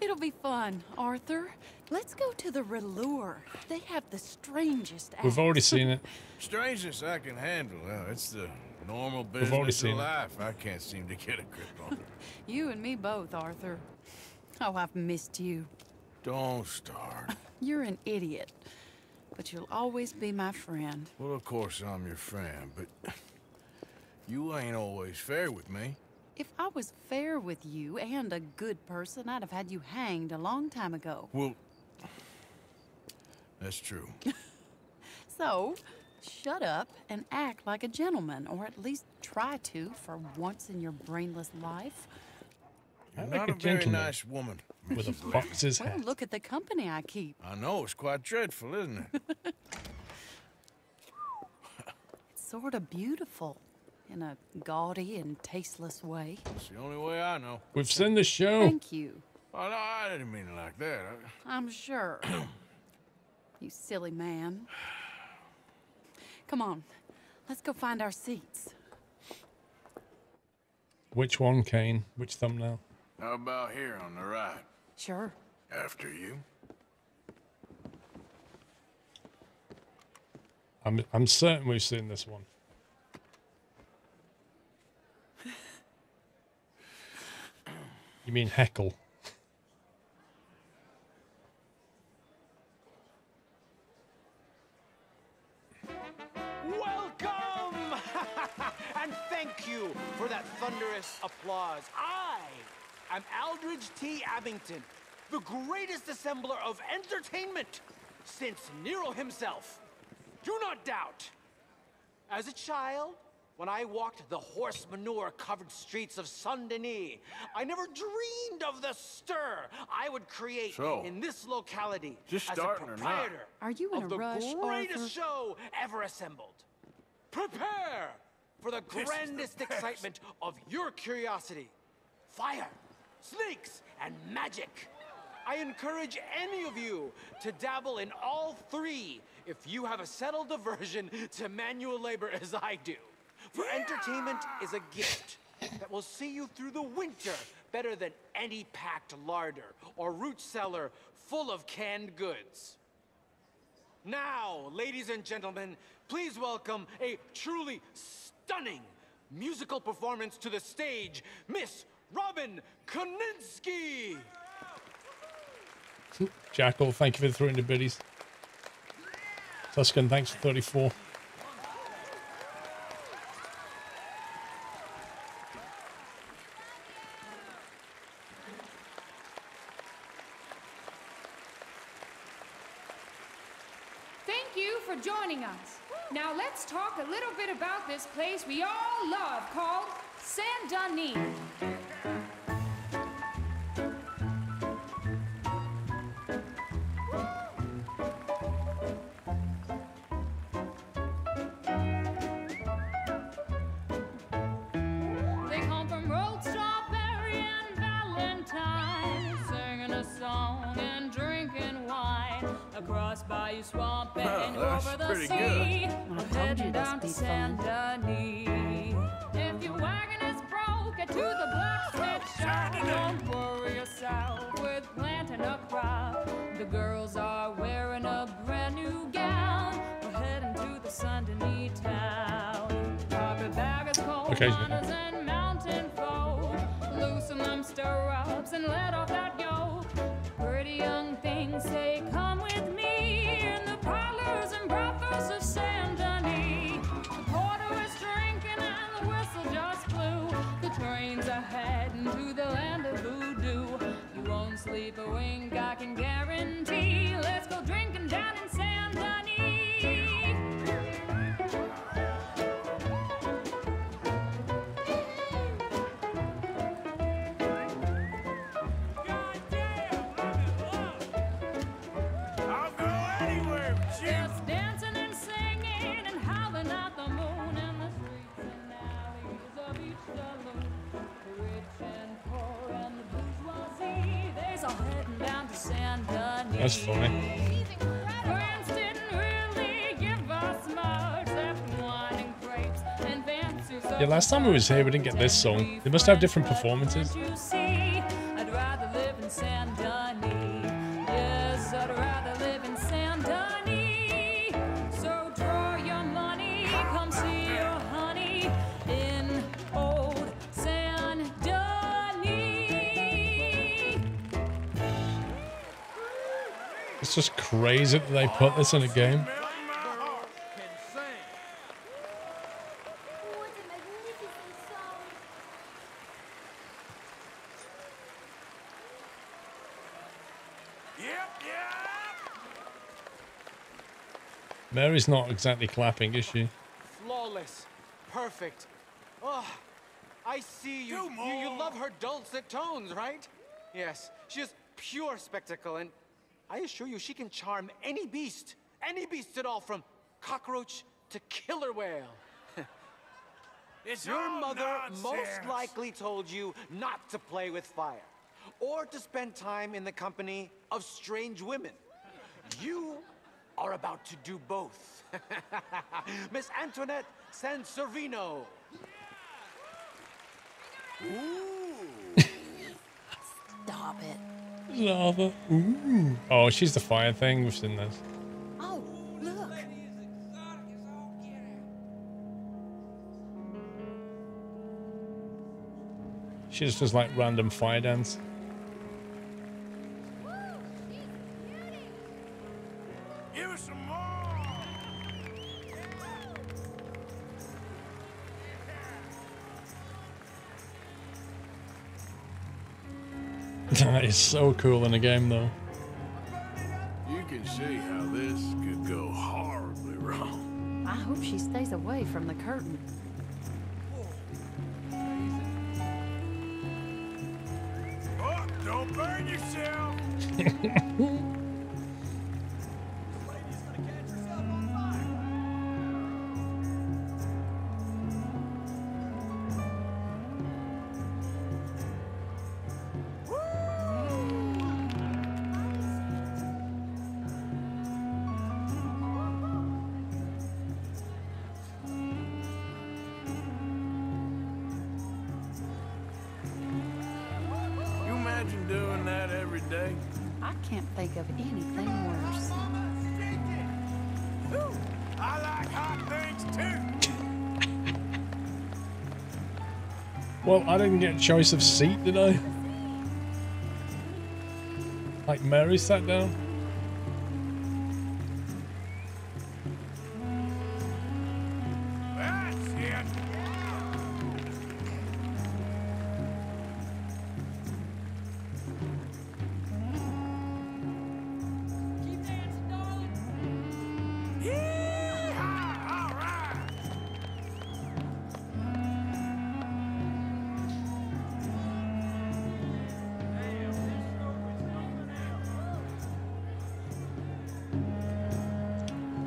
It'll be fun, Arthur. Let's go to the Relure. They have the strangest acts. We've already seen it. Strangeness I can handle. Well, it's the normal business of life. I can't seem to get a grip on it. You and me both, Arthur. Oh, I've missed you. Don't start. You're an idiot. But you'll always be my friend. Well, of course I'm your friend, but you ain't always fair with me. If I was fair with you and a good person, I'd have had you hanged a long time ago. Well, that's true. So, shut up and act like a gentleman, or at least try to for once in your brainless life. You're not a very nice woman. With a fox's head. Well, look at the company I keep. I know, it's quite dreadful, isn't it? It's sort of beautiful. In a gaudy and tasteless way. That's the only way I know. We've seen the show. Thank you. Well, no, I didn't mean it like that. I'm sure. You silly man. Come on. Let's go find our seats. Which one, Kane? Which thumbnail? How about here on the right? Sure. After you. I'm certain we've seen this one. You mean heckle? Welcome! And thank you for that thunderous applause. I am Aldridge T. Abington, the greatest assembler of entertainment since Nero himself. Do not doubt. As a child, when I walked the horse manure-covered streets of Saint-Denis, I never dreamed of the stir I would create in this locality as a proprietor of the greatest show ever assembled. Prepare for the grandest excitement of your curiosity, fire, snakes, and magic. I encourage any of you to dabble in all three if you have a settled aversion to manual labor as I do. For entertainment is a gift that will see you through the winter better than any packed larder or root cellar full of canned goods. Now, ladies and gentlemen, please welcome a truly stunning musical performance to the stage, Miss Robin Koninsky! Jackal, thank you for throwing the biddies. Tuscan, thanks for 34. Thank you for joining us. Now let's talk a little bit about this place we all love called Saint-Denis. Swamp and over the sea, heading down to Saint-Denis. If your wagon is broke, get to the blacksmith shop. Don't worry yourself with planting a crop. The girls are wearing a brand new gown. We're heading to the Saint-Denis town. Drop your bag of coal miners and mountain folk. Loosen them stirrups and let off that yoke. Pretty young things say, come with me. And brothels of Saint-Denis. The porter was drinking and the whistle just blew. The trains are heading to the land of voodoo. You won't sleep a wink, I can guarantee. Let's go drinking down in That's funny. Friends didn't really give us much except wine and grapes and fancy. Yeah, last time we was here, we didn't get this song. They must have different performances. I'd rather live in Saint-Denis. Yes, I'd rather live in Saint-Denis. So draw your money, come see your honey in old Saint-Denis. It's just crazy that they put this in a game. Mary's not exactly clapping, is she? Flawless. Perfect. Oh, I see you. You love her dulcet tones, right? Yes. She is pure spectacle, and I assure you, she can charm any beast at all, from cockroach to killer whale. Your mother most likely told you not to play with fire, or to spend time in the company of strange women. You are about to do both. Miss Antoinette Sanservino. Ooh. Stop it. Lava. Ooh. Oh, she's the fire thing. We've seen this. Oh, look. She just does like random fire dance. Woo, she's beauty. Give her some more. Yeah. That is so cool in a game, though. You can see how this could go horribly wrong. I hope she stays away from the curtain. Oh, don't burn yourself! I can't think of anything worse. I like hot things too. Well, I didn't get a choice of seat, did I? Like Mary sat down.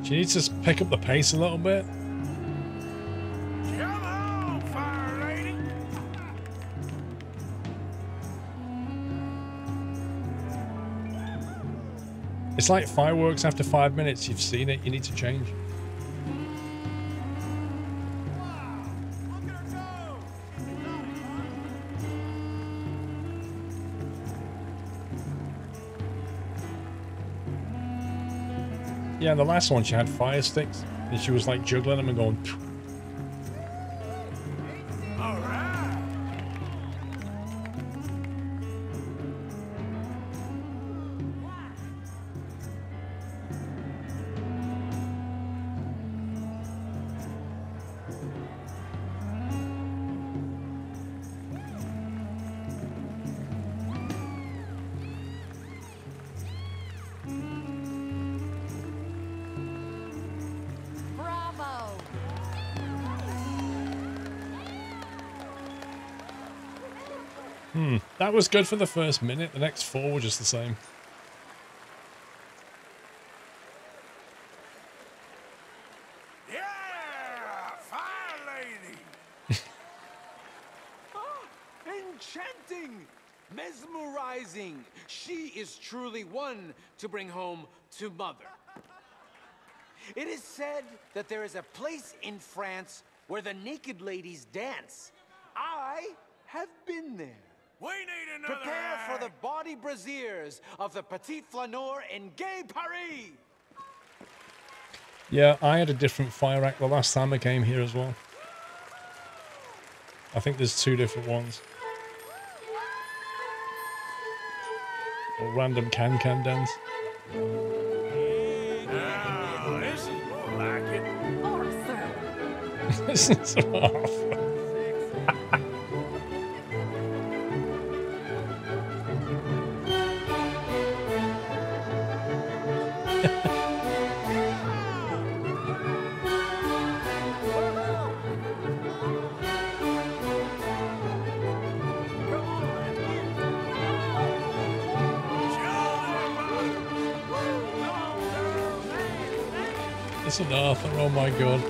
She needs to pick up the pace a little bit. Come on, fire lady. It's like fireworks after 5 minutes. You've seen it. You need to change. Yeah, the last one she had fire sticks and she was like juggling them and going. Phew. All right. That was good for the first minute. The next four were just the same. Yeah, fire lady. Oh, enchanting, mesmerizing. She is truly one to bring home to mother. It is said that there is a place in France where the naked ladies dance. I have been there. We need another. Prepare for the body brasiers of the Petit Flaneur in Gay Paris. Yeah, I had a different fire act the last time I came here as well. I think there's two different ones. Or random can dance. Oh, this is more like it. Awesome. This is awful. It's an Arthur, oh my god.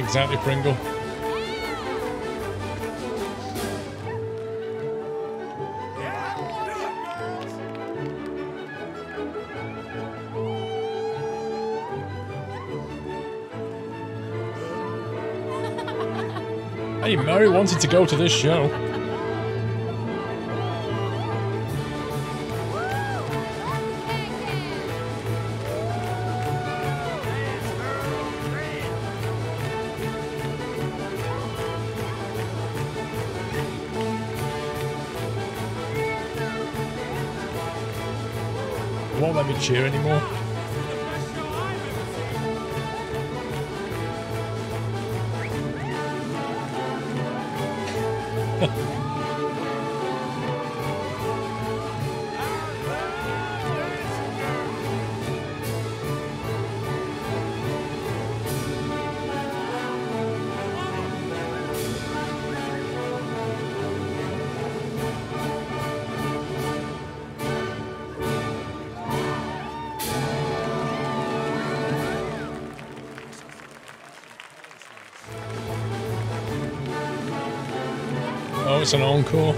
Exactly, Pringle. Hey, Mary wanted to go to this show. It won't let me cheer anymore. It's an encore.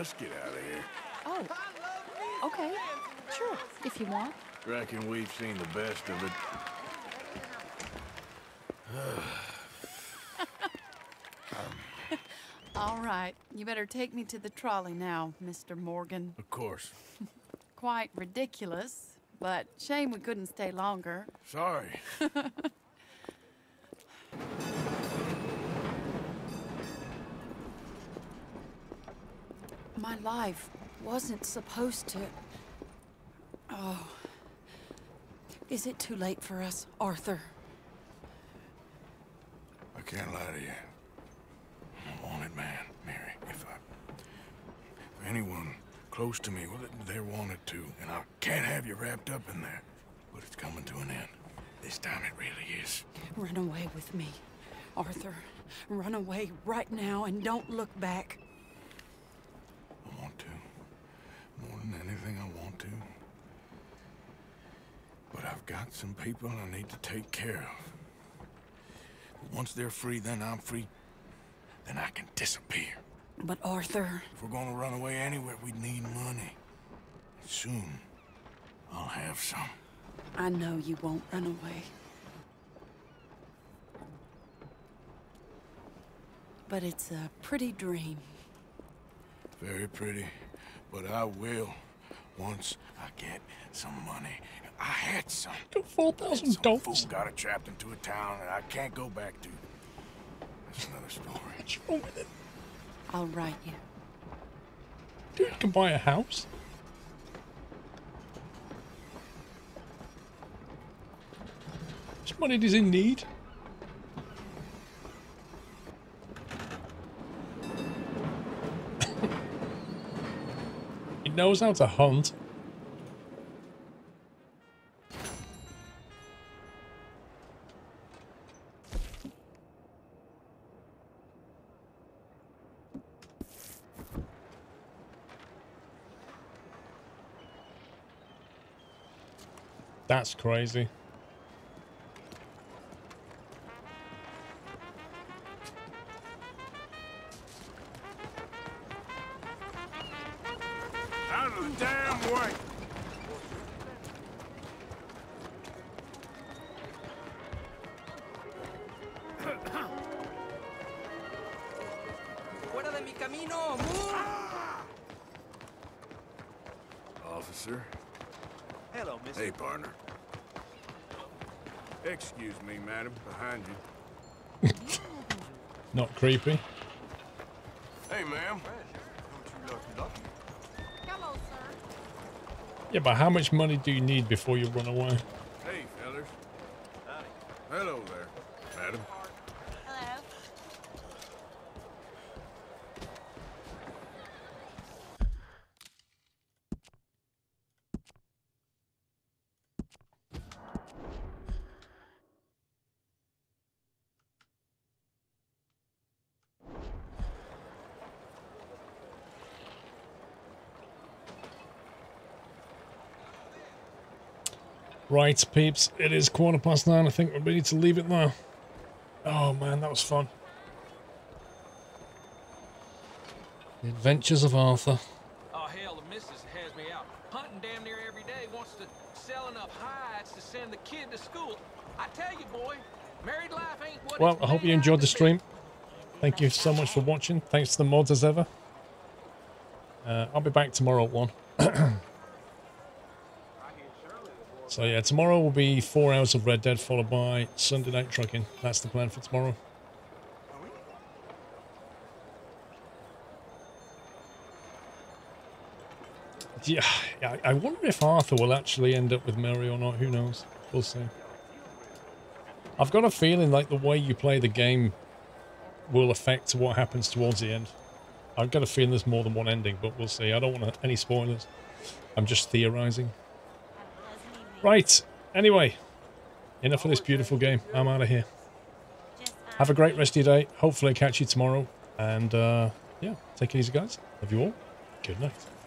Let's get out of here. Oh, okay. Sure, if you want. Reckon we've seen the best of it. All right. You better take me to the trolley now, Mr. Morgan. Of course. Quite ridiculous, but shame we couldn't stay longer. Sorry. My life wasn't supposed to... Oh. Is it too late for us, Arthur? I can't lie to you. I'm a wanted man, Mary. If anyone close to me, well, they're wanted too. And I can't have you wrapped up in there. But it's coming to an end. This time it really is. Run away with me, Arthur. Run away right now and don't look back. I want to. More than anything, I want to. But I've got some people I need to take care of. But once they're free, then I'm free. Then I can disappear. But Arthur... If we're gonna run away anywhere, we need money. Soon, I'll have some. I know you won't run away. But it's a pretty dream. Very pretty. But I will. Once I get some money. I had some. $4,000? Some fool got it trapped into a town that I can't go back to. That's another story. What's wrong with it? I'll write you. Dude, you can buy a house. This money is in need. He knows how to hunt. That's crazy. Out of the damn way! Fuera de mi camino, Officer. Hello, mister. Hey, partner. Excuse me, madam. Behind you. Not creepy. Hey, ma'am. Yeah, but how much money do you need before you run away? Hey, fellas. Howdy. Hello there, madam. Hello. Right, peeps, it is 9:15. I think we're ready to leave it now. Oh, man, that was fun. The Adventures of Arthur. Oh, hell, the missus has me out. Hunting damn near every day, wants to sell enough hides to send the kid to school. I tell you, boy, married life ain't what. Well, I hope you enjoyed the stream. Thank you so much for watching. Thanks to the mods as ever. I'll be back tomorrow at 1. So yeah, tomorrow will be 4 hours of Red Dead, followed by Sunday night trucking. That's the plan for tomorrow. Yeah, I wonder if Arthur will actually end up with Mary or not. Who knows? We'll see. I've got a feeling like the way you play the game will affect what happens towards the end. I've got a feeling there's more than one ending, but we'll see. I don't want any spoilers. I'm just theorizing. Right, anyway, enough of this beautiful game. I'm out of here. Have a great rest of your day. Hopefully I'll catch you tomorrow. And yeah, take it easy, guys. Love you all. Good night.